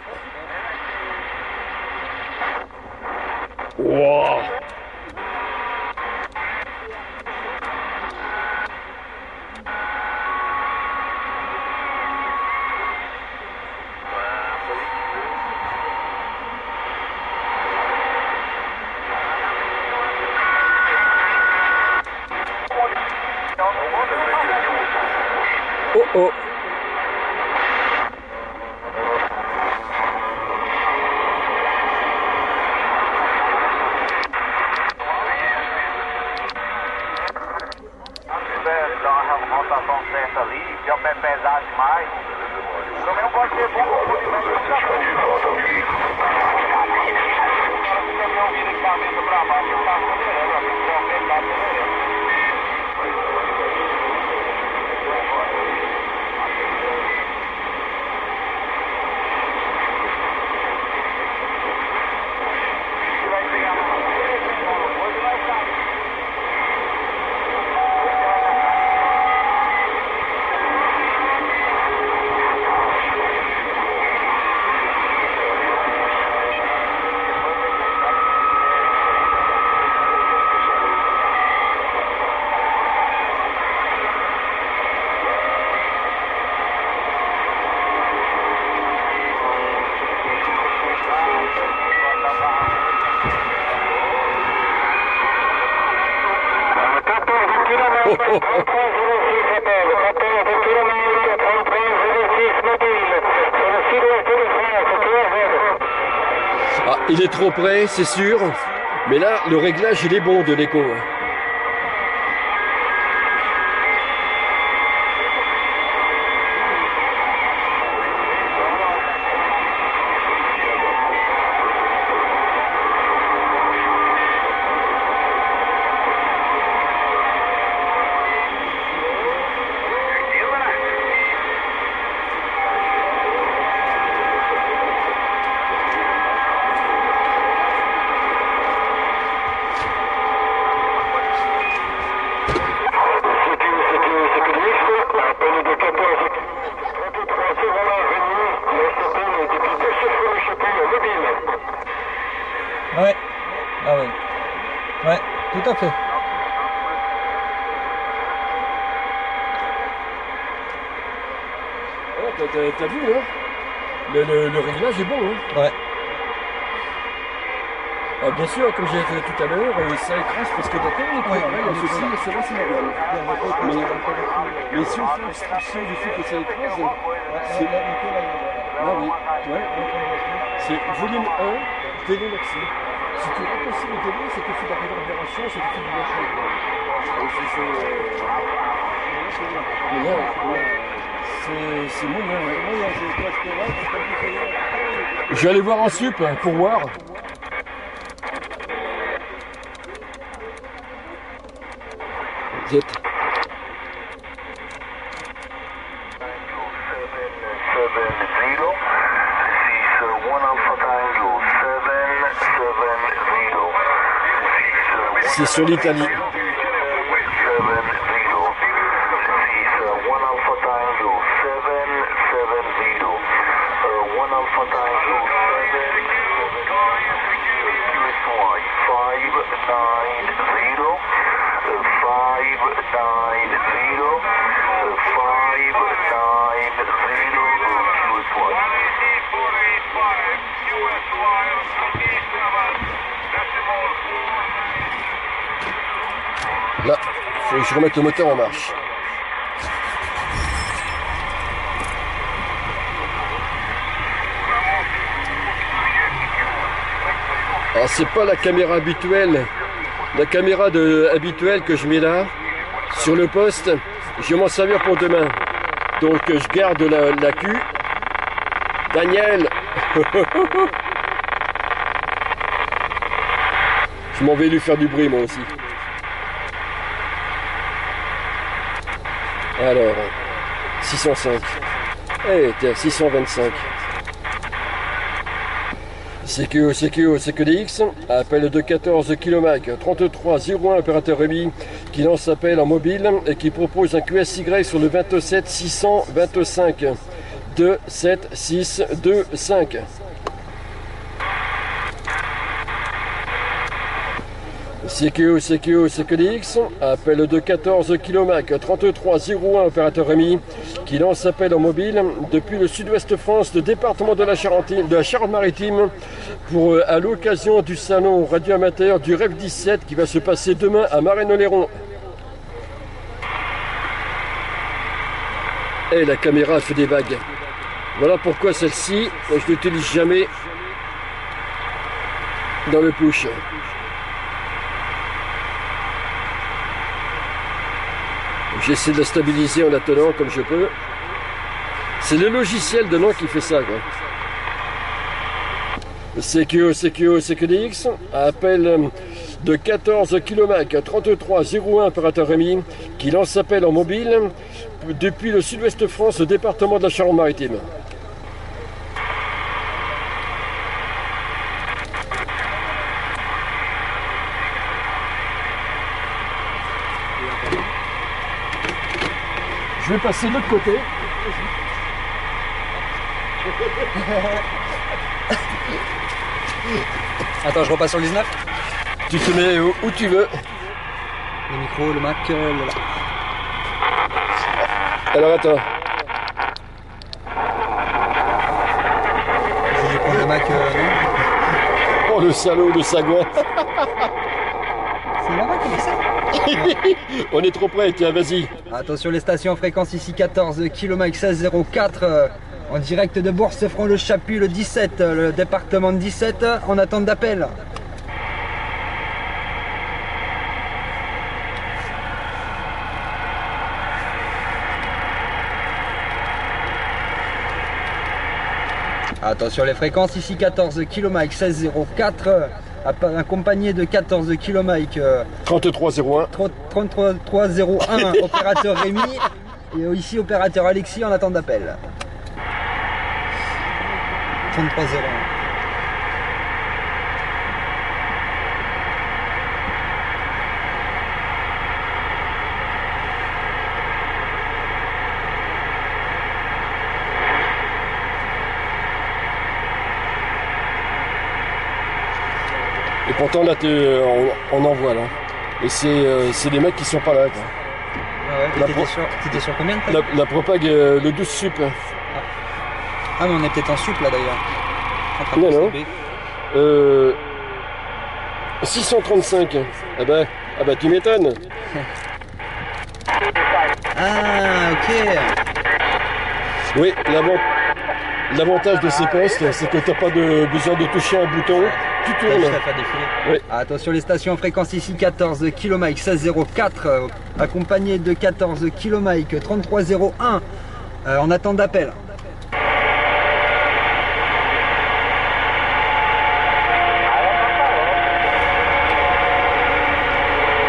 Wow. Il est trop près, c'est sûr, mais là, le réglage, il est bon de l'écho. Ouais. Ah ouais. Ouais, tout à fait. Oh, t'as vu, hein, le, le, le réglage est bon, hein. Ouais. Ah, bien sûr, comme j'ai fait tout à l'heure, ça écrase parce que dans tous les points, il y a ceci, c'est là, c'est normal. Mais si on fait abstraction du fait que ça écrase, c'est là, là, oui. Ouais. C'est volume un, télé maxi. Si tu remplaces le télé, c'est que tu fais la réverbération, c'est que tu fais du machin. Mais là, c'est moyen. Je vais aller voir en sup pour voir. C'est sur l'Italie. Là, il faut que je remette le moteur en marche. Alors c'est pas la caméra habituelle, la caméra de, habituelle que je mets là, sur le poste, je vais m'en servir pour demain. Donc je garde la, la Q. Daniel je m'en vais lui faire du bruit moi aussi. Alors, six cent cinq. Eh, t'es à six cent vingt-cinq. C Q O, C Q O, C Q D X. Appel de quatorze Kilo Mike, trente-trois zéro un, opérateur Rémi, qui lance appel en mobile et qui propose un Q S Y sur le vingt-sept six cent vingt-cinq. deux sept six deux cinq. C Q O, C Q O, C Q D X, appel de quatorze Kilomac, trente-trois zéro un, opérateur Rémi, qui lance appel en mobile depuis le sud-ouest de France, le département de la Charente-Maritime, pour euh, à l'occasion du salon radio amateur du R E F dix-sept qui va se passer demain à Marennes-Oléron. Et la caméra fait des vagues. Voilà pourquoi celle-ci, je l'utilise jamais dans le push. J'essaie de la stabiliser en la tenant comme je peux. C'est le logiciel de l'an qui fait ça, quoi. C Q O, C Q O, C Q D X, appel de quatorze Kilomac, trente-trois zéro un, opérateur Rémi, qui lance appel en mobile depuis le sud-ouest de France, le département de la Charente-Maritime. Je vais passer de l'autre côté. Attends, je repasse sur le dix-neuf. Tu te mets où, où tu veux. Le micro, le Mac, euh, là. Alors attends. Je vais prendre le Mac. Euh, non. Oh le salaud de sagouin. C'est là-bas qu'il y a ça. On est trop près, tiens, vas-y. Attention les stations, fréquence ici quatorze Kilomètre seize zéro quatre, euh, en direct de Bourcefranc-le-Chapus, le dix-sept, euh, le département dix-sept, euh, en attente d'appel. Attention les fréquences ici quatorze Kilomètre seize zéro quatre. Euh, accompagné de quatorze Kilomike euh, trente-trois zéro un trente-trois zéro un opérateur Rémi et ici opérateur Alexis en attente d'appel. trente-trois zéro un. Et pourtant là on, on en voit là. Et c'est euh, des mecs qui sont pas là. Quoi. Ouais, t'étais sur, t'étais sur combien de la, la propague, euh, le douze sup. Ah. Ah mais on est peut-être en sup là d'ailleurs. Non, non. Euh, six cent trente-cinq. Ah bah, ah bah tu m'étonnes. Ah ok. Oui, l'avantage de ces postes, c'est que t'as pas de, besoin de toucher un bouton. Tu tournes. Oui. Attention les stations en fréquence ici quatorze Kilo Mike seize zéro quatre euh, accompagné de quatorze Kilo Mike trente-trois zéro un euh, en attente d'appel.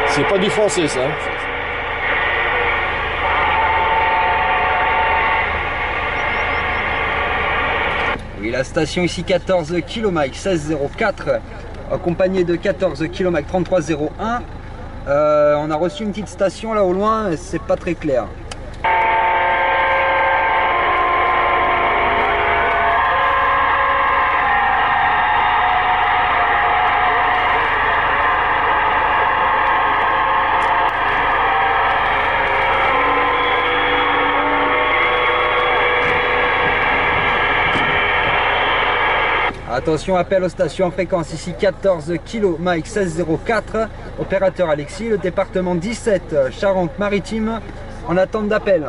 C'est pas du français ça. Oui, la station ici quatorze Kilo Mike seize zéro quatre accompagnée de quatorze Kilo Mike trente-trois zéro un. Euh, on a reçu une petite station là au loin, c'est pas très clair. Attention, appel aux stations en fréquence, ici quatorze Kilo Mike seize zéro quatre, opérateur Alexis, le département dix-sept, Charente-Maritime, en attente d'appel.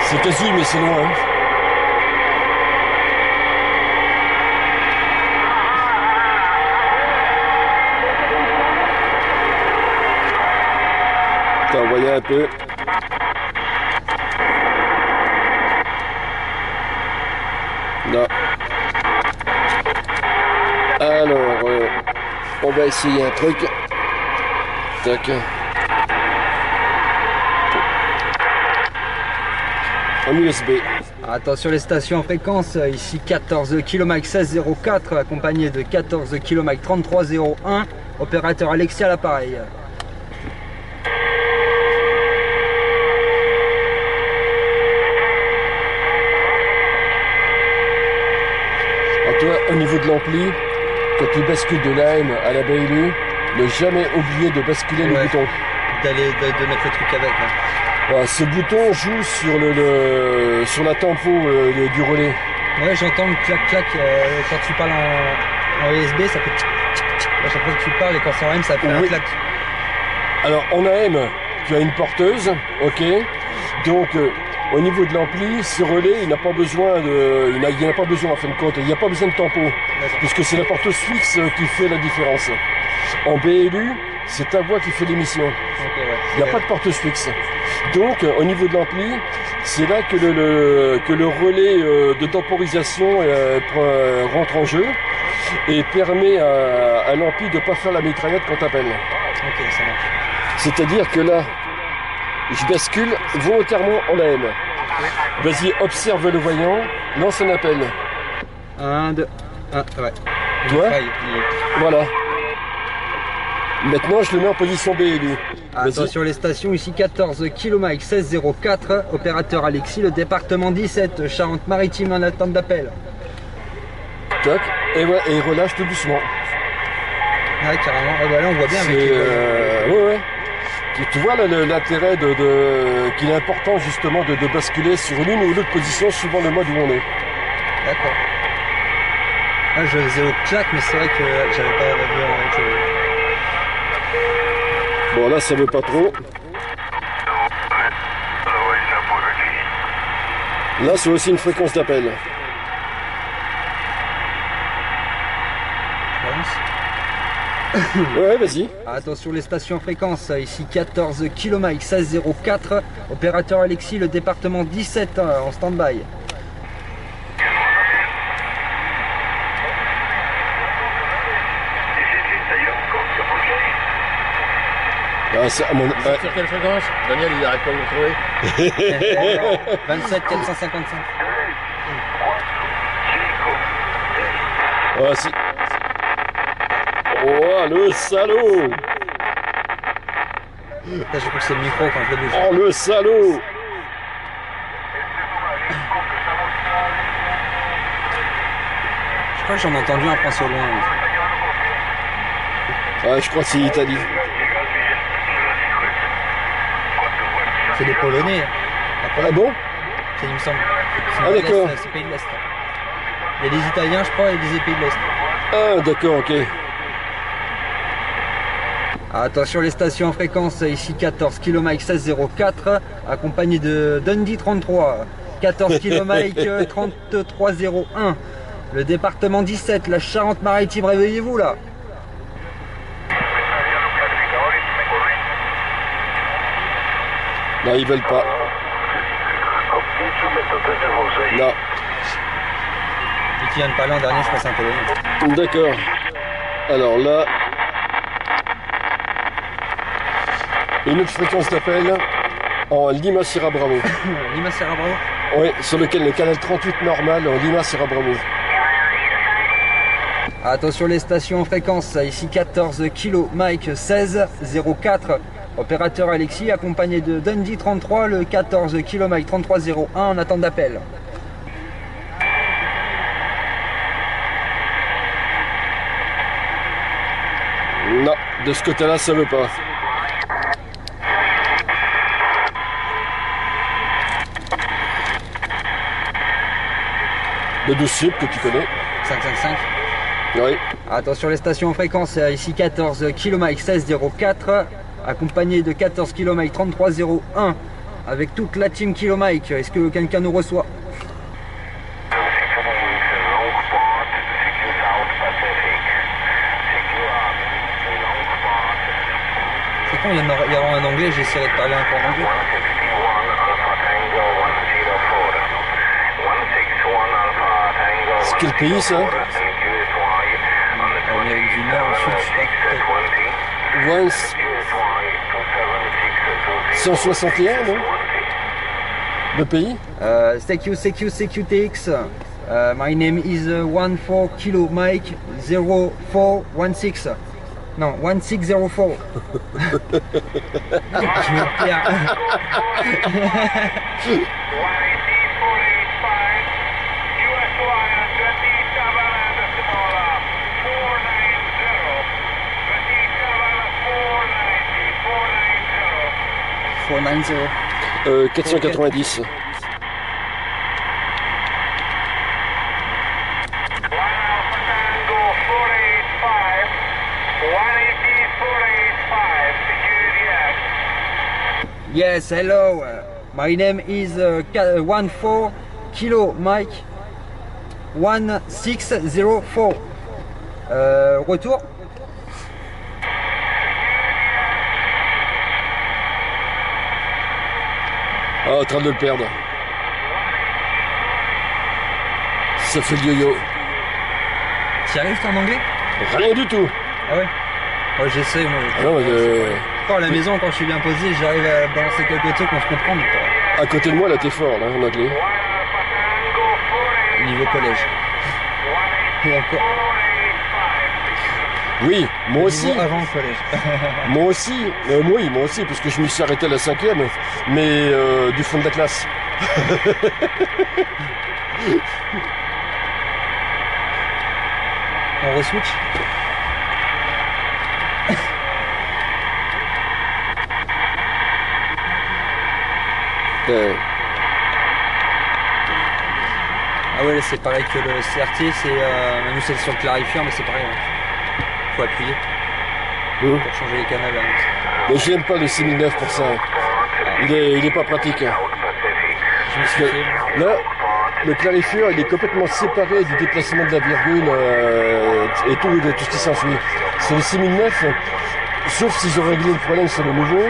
C'est quasi, mais c'est loin. Hein. Voyez un peu. Non. Alors, euh, on va essayer un truc. Tac. En U S B. Attention les stations en fréquence. Ici quatorze Kilo Mike seize zéro quatre accompagné de quatorze Kilo Mike trente-trois zéro un. Opérateur Alexia à l'appareil. Au niveau de l'ampli, quand tu bascules de l'A M à la B L U, ne jamais oublier de basculer ouais. le bouton. D'aller de, de mettre le truc avec. Hein. Ouais, ce bouton joue sur le, le sur la tempo euh, le, du relais. Ouais, j'entends le clac clac euh, quand tu parles en, en U S B, ça fait. À chaque fois que tu parles et quand c'est en A M, ça fait oui. un clac. Alors en A M, tu as une porteuse, ok. Donc euh, au niveau de l'ampli, ce relais, il n'a pas besoin de, il n'a pas besoin en fin de compte, il n'y a pas besoin de tempo, puisque c'est la porteuse fixe qui fait la différence. En B L U, c'est ta voix qui fait l'émission. Okay, ouais. Il n'y a ouais. pas de porteuse fixe. Donc, au niveau de l'ampli, c'est là que le, le, que le relais euh, de temporisation euh, rentre en jeu et permet à, à l'ampli de ne pas faire la mitraillette quand t'appelles. Ok, ça marche. C'est-à-dire que là, je bascule volontairement en A M. Vas-y, observe le voyant, lance un appel. un, deux, un, ouais. Toi voilà. Maintenant, je le mets en position B L U. Attention les stations, ici quatorze Kilo Mike seize zéro quatre, opérateur Alexis, le département dix-sept, Charente-Maritime en attente d'appel. Toc, et, ouais, et relâche tout doucement. Ouais, carrément. Ah, bah là, on voit bien. Avec euh... les... Ouais, ouais. Tu vois l'intérêt de, de, qu'il est important justement de, de basculer sur l'une ou l'autre position suivant le mode où on est. D'accord. Là je faisais au clac mais c'est vrai que j'avais pas vu en fait. Bon là ça veut pas trop. Là c'est aussi une fréquence d'appel. Ouais, vas-y. Attention les stations fréquences, ici quatorze Kilo Mike seize zéro quatre, opérateur Alexis, le département dix-sept en stand-by. Ah, ça, mon... Vous êtes sur quelle fréquence ? Daniel, il n'arrive pas de vous trouver. vingt-sept quatre cent cinquante-cinq. Ah, si. Oh, le salaud! Là, je crois que c'est le micro quand je le bouge. Oh, le salaud! Je crois que j'en ai entendu un passer au loin. Ouais, je crois que c'est l'Italie. C'est des Polonais. Ah bon? C'est, il me semble. Ah d'accord. C'est Pays de l'Est. Il y a des Italiens, je crois, et des Pays de l'Est. Ah d'accord, ok. Attention les stations en fréquence, ici quatorze, Kilo Mike seize zéro quatre, accompagné de Dundee trente-trois, quatorze Kilo Mike trente-trois zéro un, le département dix-sept, la Charente-Maritime, réveillez-vous là. Non, ils veulent pas. Non. Vu qu'il vient de parler en dernier, je passe un peu. D'accord. Alors là... une autre fréquence d'appel en Lima-Sierra Bravo. Lima-Sierra Bravo. Oui, sur lequel le canal trente-huit normal en Lima-Sierra Bravo. Attention les stations en fréquence, ici quatorze Kilo Mike seize zéro quatre, opérateur Alexis accompagné de Dundee trente-trois, le quatorze Kilo Mike trente-trois zéro un en attente d'appel. Non, de ce côté-là ça veut pas. Le douze C I P que tu connais. cinq cinq cinq. Oui. Attention les stations en fréquence, ici quatorze Kilo Mike seize zéro quatre, accompagné de quatorze Kilo Mike trente-trois zéro un, avec toute la team Kilo Mike. Est-ce que quelqu'un nous reçoit? C'est quand il y a un anglais, j'essaierai de parler un peu en anglais. C'est quel pays ça? On est avec du nord au sud, je sais pas. cent soixante et un, non? Le pays? uh, C Q, C Q, C Q T X. Uh, my name is quatorze Kilo Mike zéro four un six. Non, seize zéro quatre. Je me perds. Euh, quatre cent quatre-vingt-dix. Yes, hello. My name is uh, quatorze Kilo Mike seize zéro quatre. Euh, retour. Ah, en train de le perdre. Ça fait le yo-yo. T'y arrives en anglais? Rien du tout. Ah ouais? Ouais, j'essaie, moi. Ah non, euh... quand à la maison, quand je suis bien posé, j'arrive à balancer quelques trucs, on se comprend. À côté de moi, là, t'es fort, là, en anglais. Niveau collège. Et encore. Oui, moi aussi. Avant le collège. Moi aussi, euh, oui, moi aussi, parce que je me suis arrêté à la cinquième, mais euh, du fond de la classe. On re-switch. euh. Ah ouais, c'est pareil que le C R T, c'est euh, nous c'est sur le clarifiant, mais c'est pareil. Hein. Appuyer mmh. Pour changer les canaux. Mais j'aime pas le six mille neuf pour ça. Il est, il est pas pratique. Je me suis fait... Là, le clarifieur il est complètement séparé du déplacement de la virgule euh, et tout, de tout ce qui s'ensuit. C'est le six mille neuf, sauf si j'aurais réglé le problème sur le nouveau.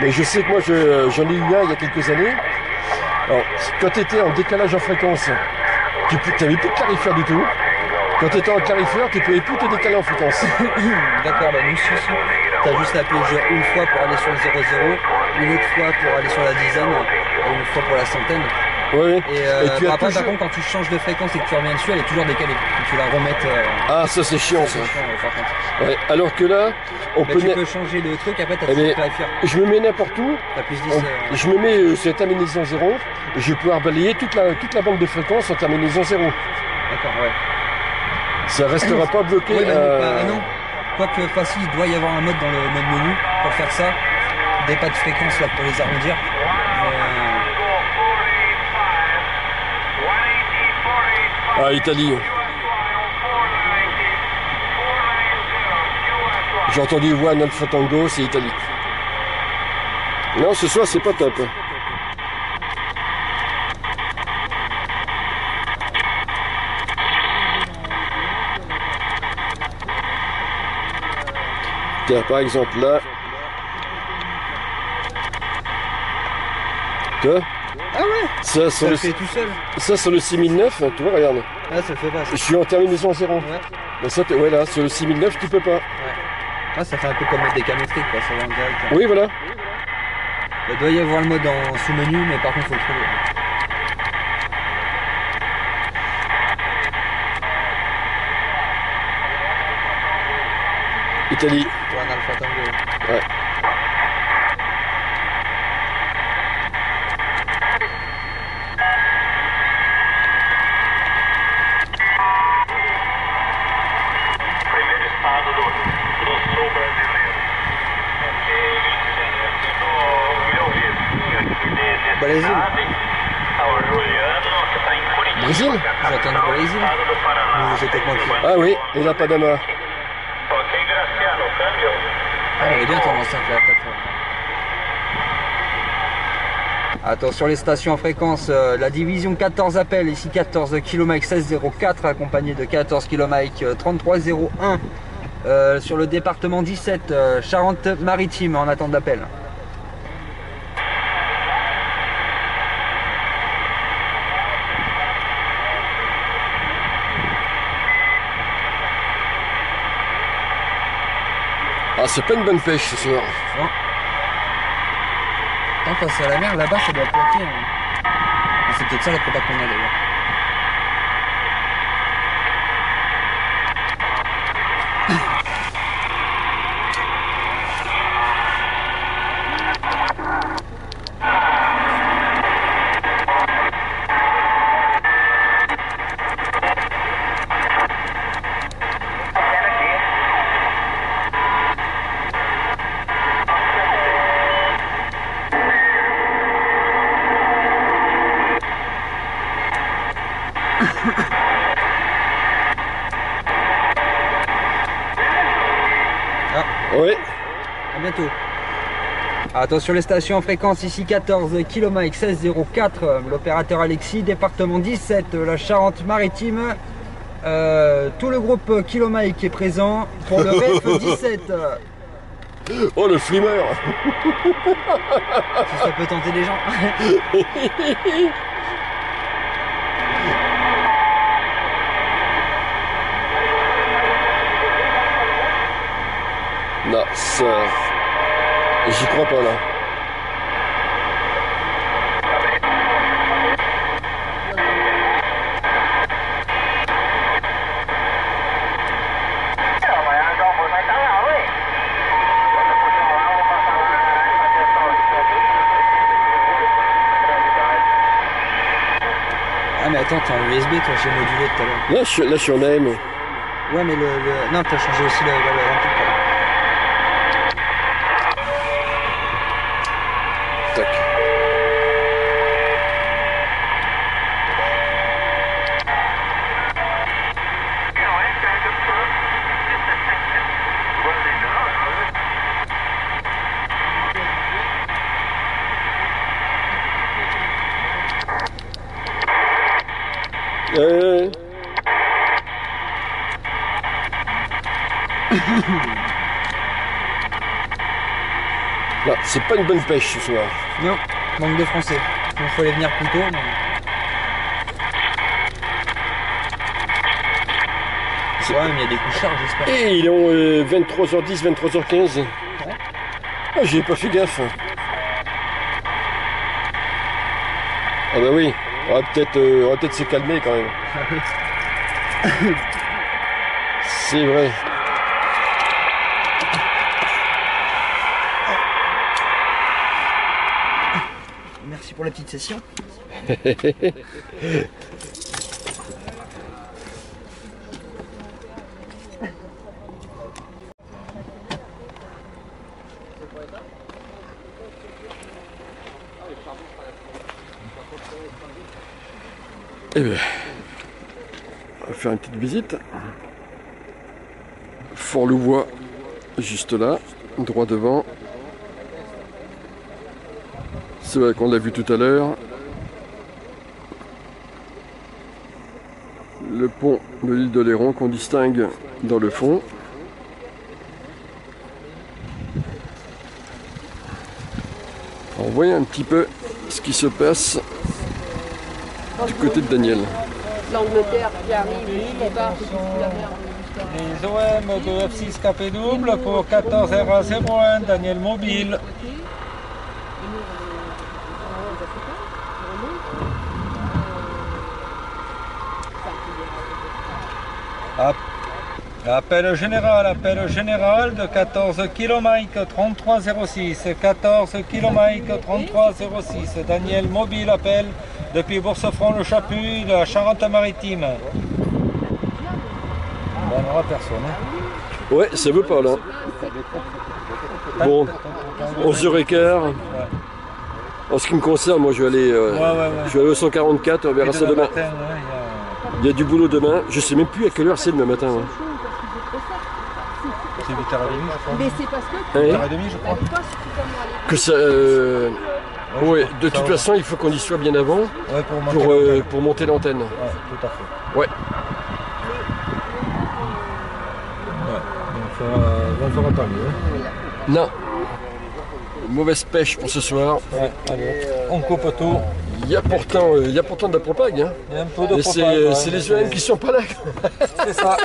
Mais je sais que moi je, j'en ai eu un il y a quelques années. Alors, quand tu étais en décalage en fréquence, tu n'avais plus de clarifieur du tout. Quand tu étais en clarifieur, tu pouvais tout te décaler en fréquence. D'accord, bah nous, si, si. Tu as juste appuyé une fois pour aller sur le zéro zéro, une autre fois pour aller sur la dizaine, et une fois pour la centaine. Oui. Et, euh, et tu bah, as après, toujours... par contre, quand tu changes de fréquence et que tu reviens dessus, elle est toujours décalée. Tu la remettes. Euh... Ah, ça, c'est chiant, ça. Chiant, euh, par contre. Ouais. Alors que là, on bah, peut tu peux changer le truc, après t'as plus à faire. Je me mets n'importe où, dix, on, euh... je me mets euh, cette terminaison zéro, et je vais pouvoir balayer toute la, toute la bande de fréquences en terminaison zéro. D'accord, ouais. Ça restera ah, pas bloqué. Ouais, bah, euh... bah, non, quoique, enfin si, il doit y avoir un mode dans le mode menu pour faire ça, des pas de fréquence là pour les arrondir. Euh... Ah, Italie. J'ai entendu One Alpha Tango, c'est Italie. Non, ce soir, c'est pas top. Tiens, par exemple, là. Quoi? Ah ouais. Ça, sur le... tout seul. Ça, sur le six mille neuf, tu vois, regarde. Ah, ça le fait pas. Ça. Je suis en terminaison zéro. Ouais. Mais ça, ouais, là, sur le six mille neuf, tu peux pas. Ouais. Ah, ça fait un peu comme mettre des canotriques, quoi, ça va en direct. Hein. Oui, voilà. Il doit y avoir le mode en sous-menu, mais par contre, il faut le trouver. Hein. Italie. Pour un Alpha Tango. Ouais. Brésil? J'attends le Brésil. Ah oui, et la Panama. Ah, elle est bien tendance à la plateforme. Attention les stations en fréquence, euh, la division quatorze appelle, ici quatorze Kilo Mike seize zéro quatre accompagné de quatorze Kilo Mike trente-trois zéro un euh, sur le département dix-sept euh, Charente-Maritime en attente d'appel. C'est pas une bonne pêche ce soir. Non. Tant face à la mer, là-bas ça doit planter. Hein. C'est peut-être ça la prépa qu'on a d'ailleurs. Attention les stations en fréquence, ici quatorze Kilo Mike seize zéro quatre, l'opérateur Alexis, département dix-sept, la Charente-Maritime. Euh, tout le groupe Kilo Mike est présent pour le R E F dix-sept. Oh le flimeur. Si ça peut tenter les gens. Non, ça... J'y crois pas là. Ah mais attends, t'es en U S B toi, j'ai modulé tout à l'heure. Là je suis, là, je suis en A M. Ouais mais le... le... Non t'as changé aussi le... le... C'est pas une bonne pêche ce soir. Non, manque de français. Il fallait venir plus tôt. C'est vrai, mais il y a des coups charges, j'espère. Et ils ont euh, vingt-trois heures dix, vingt-trois heures quinze. Ouais. Ah, j'ai pas fait gaffe. Ah bah oui, on va peut-être euh, peut se calmer quand même. C'est vrai. pour la petite session. Eh bien, on va faire une petite visite. Fort Louvois, juste là, droit devant. C'est vrai qu'on l'a vu tout à l'heure. Le pont de l'île d'Oléron qu'on distingue dans le fond. Alors, voyez un petit peu ce qui se passe du côté de Daniel. L'Angleterre qui arrive, l'île part, la mer. Les O M de F six K P double pour quatorze R A zéro un, Daniel mobile. Appel général, appel général de quatorze Kilo Mike trente-trois zéro six, quatorze Kilo Mike trente-trois zéro six, Daniel mobile appel depuis Bourcefranc-le-Chapus de la Charente-Maritime. On n'aura personne. Hein. Ouais, ça veut pas là. Bon, onze heures quinze. En ce qui me concerne, moi je vais aller, euh, ouais, ouais, ouais. Je vais aller au cent quarante-quatre, on verra ça demain. Matin, ouais, il, y a... il y a du boulot demain, je sais même plus à quelle heure c'est demain matin. Hein. C'est huit heures trente, je crois. Mais c'est parce que... huit heures trente, je crois. Que ça... Euh... Ouais, ouais, de toute façon, il faut qu'on y soit bien avant, ouais, pour, pour, euh, pour monter l'antenne. Ouais, tout à fait. Ouais. Ouais, donc on ne fera pas mieux. Non. Mauvaise pêche pour ce soir. Ouais, allez, on coupe à tout. Il y a pourtant, euh, il y a pourtant de la propague, hein. Il y a un peu de propague. Et c'est les O M qui sont pas là. C'est ça.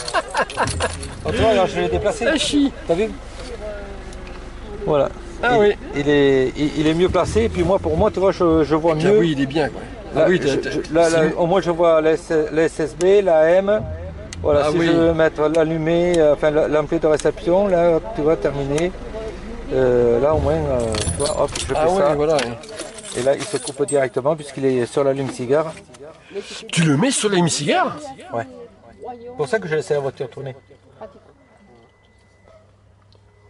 Oh, tu vois, là, je l'ai déplacé. Un chi. T'as vu? Voilà. Ah il, oui. Il est, il, il est mieux placé. Et puis moi, pour moi, tu vois, je, je vois mieux. Oui, il est bien. Quoi. Là, ah oui, je, je, là, là, au moins, je vois la, la S S B, la M. Voilà, ah si oui. Je veux mettre l'allumé, euh, enfin l'ampli de réception, là, tu vois, terminé. Euh, là, au moins, euh, tu vois, hop, je fais ah ça. Oui, voilà. Et là, il se coupe directement puisqu'il est sur l'allume-cigare. Tu le mets sur l'allume-cigare? Ouais. C'est pour ça que j'ai laissé la voiture tourner.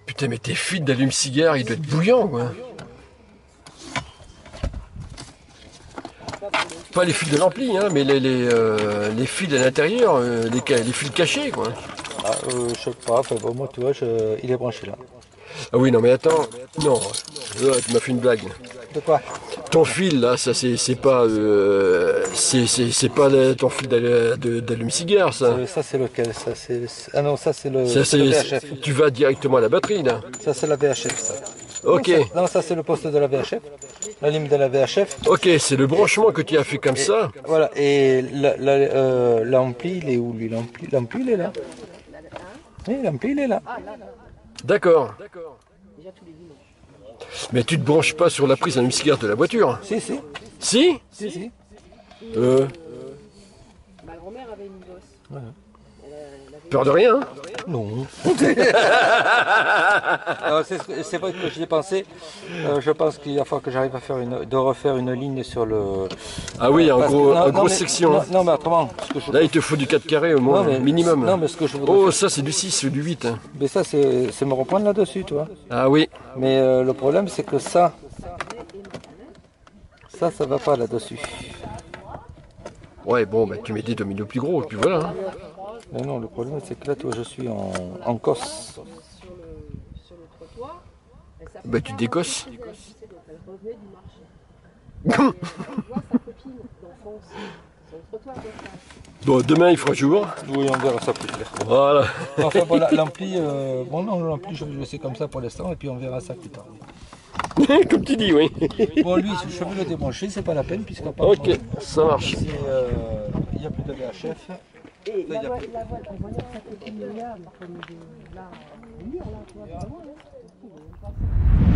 Putain, mais tes fuites d'allume-cigare, il doit être bouillant, quoi. Pas les fils de l'ampli, hein, mais les, les, euh, les fils à l'intérieur, euh, les, les fils cachés, quoi. Ah, euh, je sais pas, enfin, bon, moi, tu vois, je... il est branché, là. Ah oui, non, mais attends, non, là, tu m'as fait une blague. De quoi? Ton fil, là, ça, c'est pas, euh, c'est pas le, ton fil d'allume-cigare, ça. Ça, c'est lequel? Ça, ah non, ça, c'est le, le V H F. Tu vas directement à la batterie, là. Ça, c'est la V H F, ça. Ok. Non, ça, non, ça c'est le poste de la V H F, la ligne de la V H F. Ok, c'est le branchement que tu as fait comme et, ça. Voilà, et l'ampli, la, euh, il est où, lui? L'ampli, il est là. Oui, l'ampli, il est là. D'accord. Mais tu ne te branches pas sur la prise allume-cigare de la voiture? Si, si. Si? Si, si. Euh... Ma grand-mère avait une gosse. Voilà. Peur de rien? Non. C'est vrai que j'y ai pensé. Euh, je pense qu'il va falloir que j'arrive à faire une, de refaire une ligne sur le. Ah oui, euh, en gros, en grosse section. Non, non mais attends. Ce que je... Là, il te faut du quatre carrés au moins, non, mais, minimum. Non, mais ce que je voudrais. Oh, faire... ça, c'est du six, du huit. Hein. Mais ça, c'est me reprendre là-dessus, tu vois. Ah oui. Mais euh, le problème, c'est que ça. Ça, ça va pas là-dessus. Ouais, bon, bah, tu mets des dominos plus gros, et puis voilà. Hein. Non, non, le problème c'est que là, toi, je suis en, en cosse. Bah, tu décosses. Bon, demain, il fera jour. Oui, on verra ça plus tard. Voilà. Enfin, bon, l'ampli, euh, bon, non, l'ampli, je vais le laisser comme ça pour l'instant, et puis on verra ça plus tard. Comme tu dis, oui. Bon, lui, si je veux le débrancher, c'est pas la peine, puisqu'on parle. Ok, ça marche. Il n'y a plus de V H F. Et la voie, la voie, on voyait que ça fait une là, comme de là, on est là, tu vois, c'est loin, hein.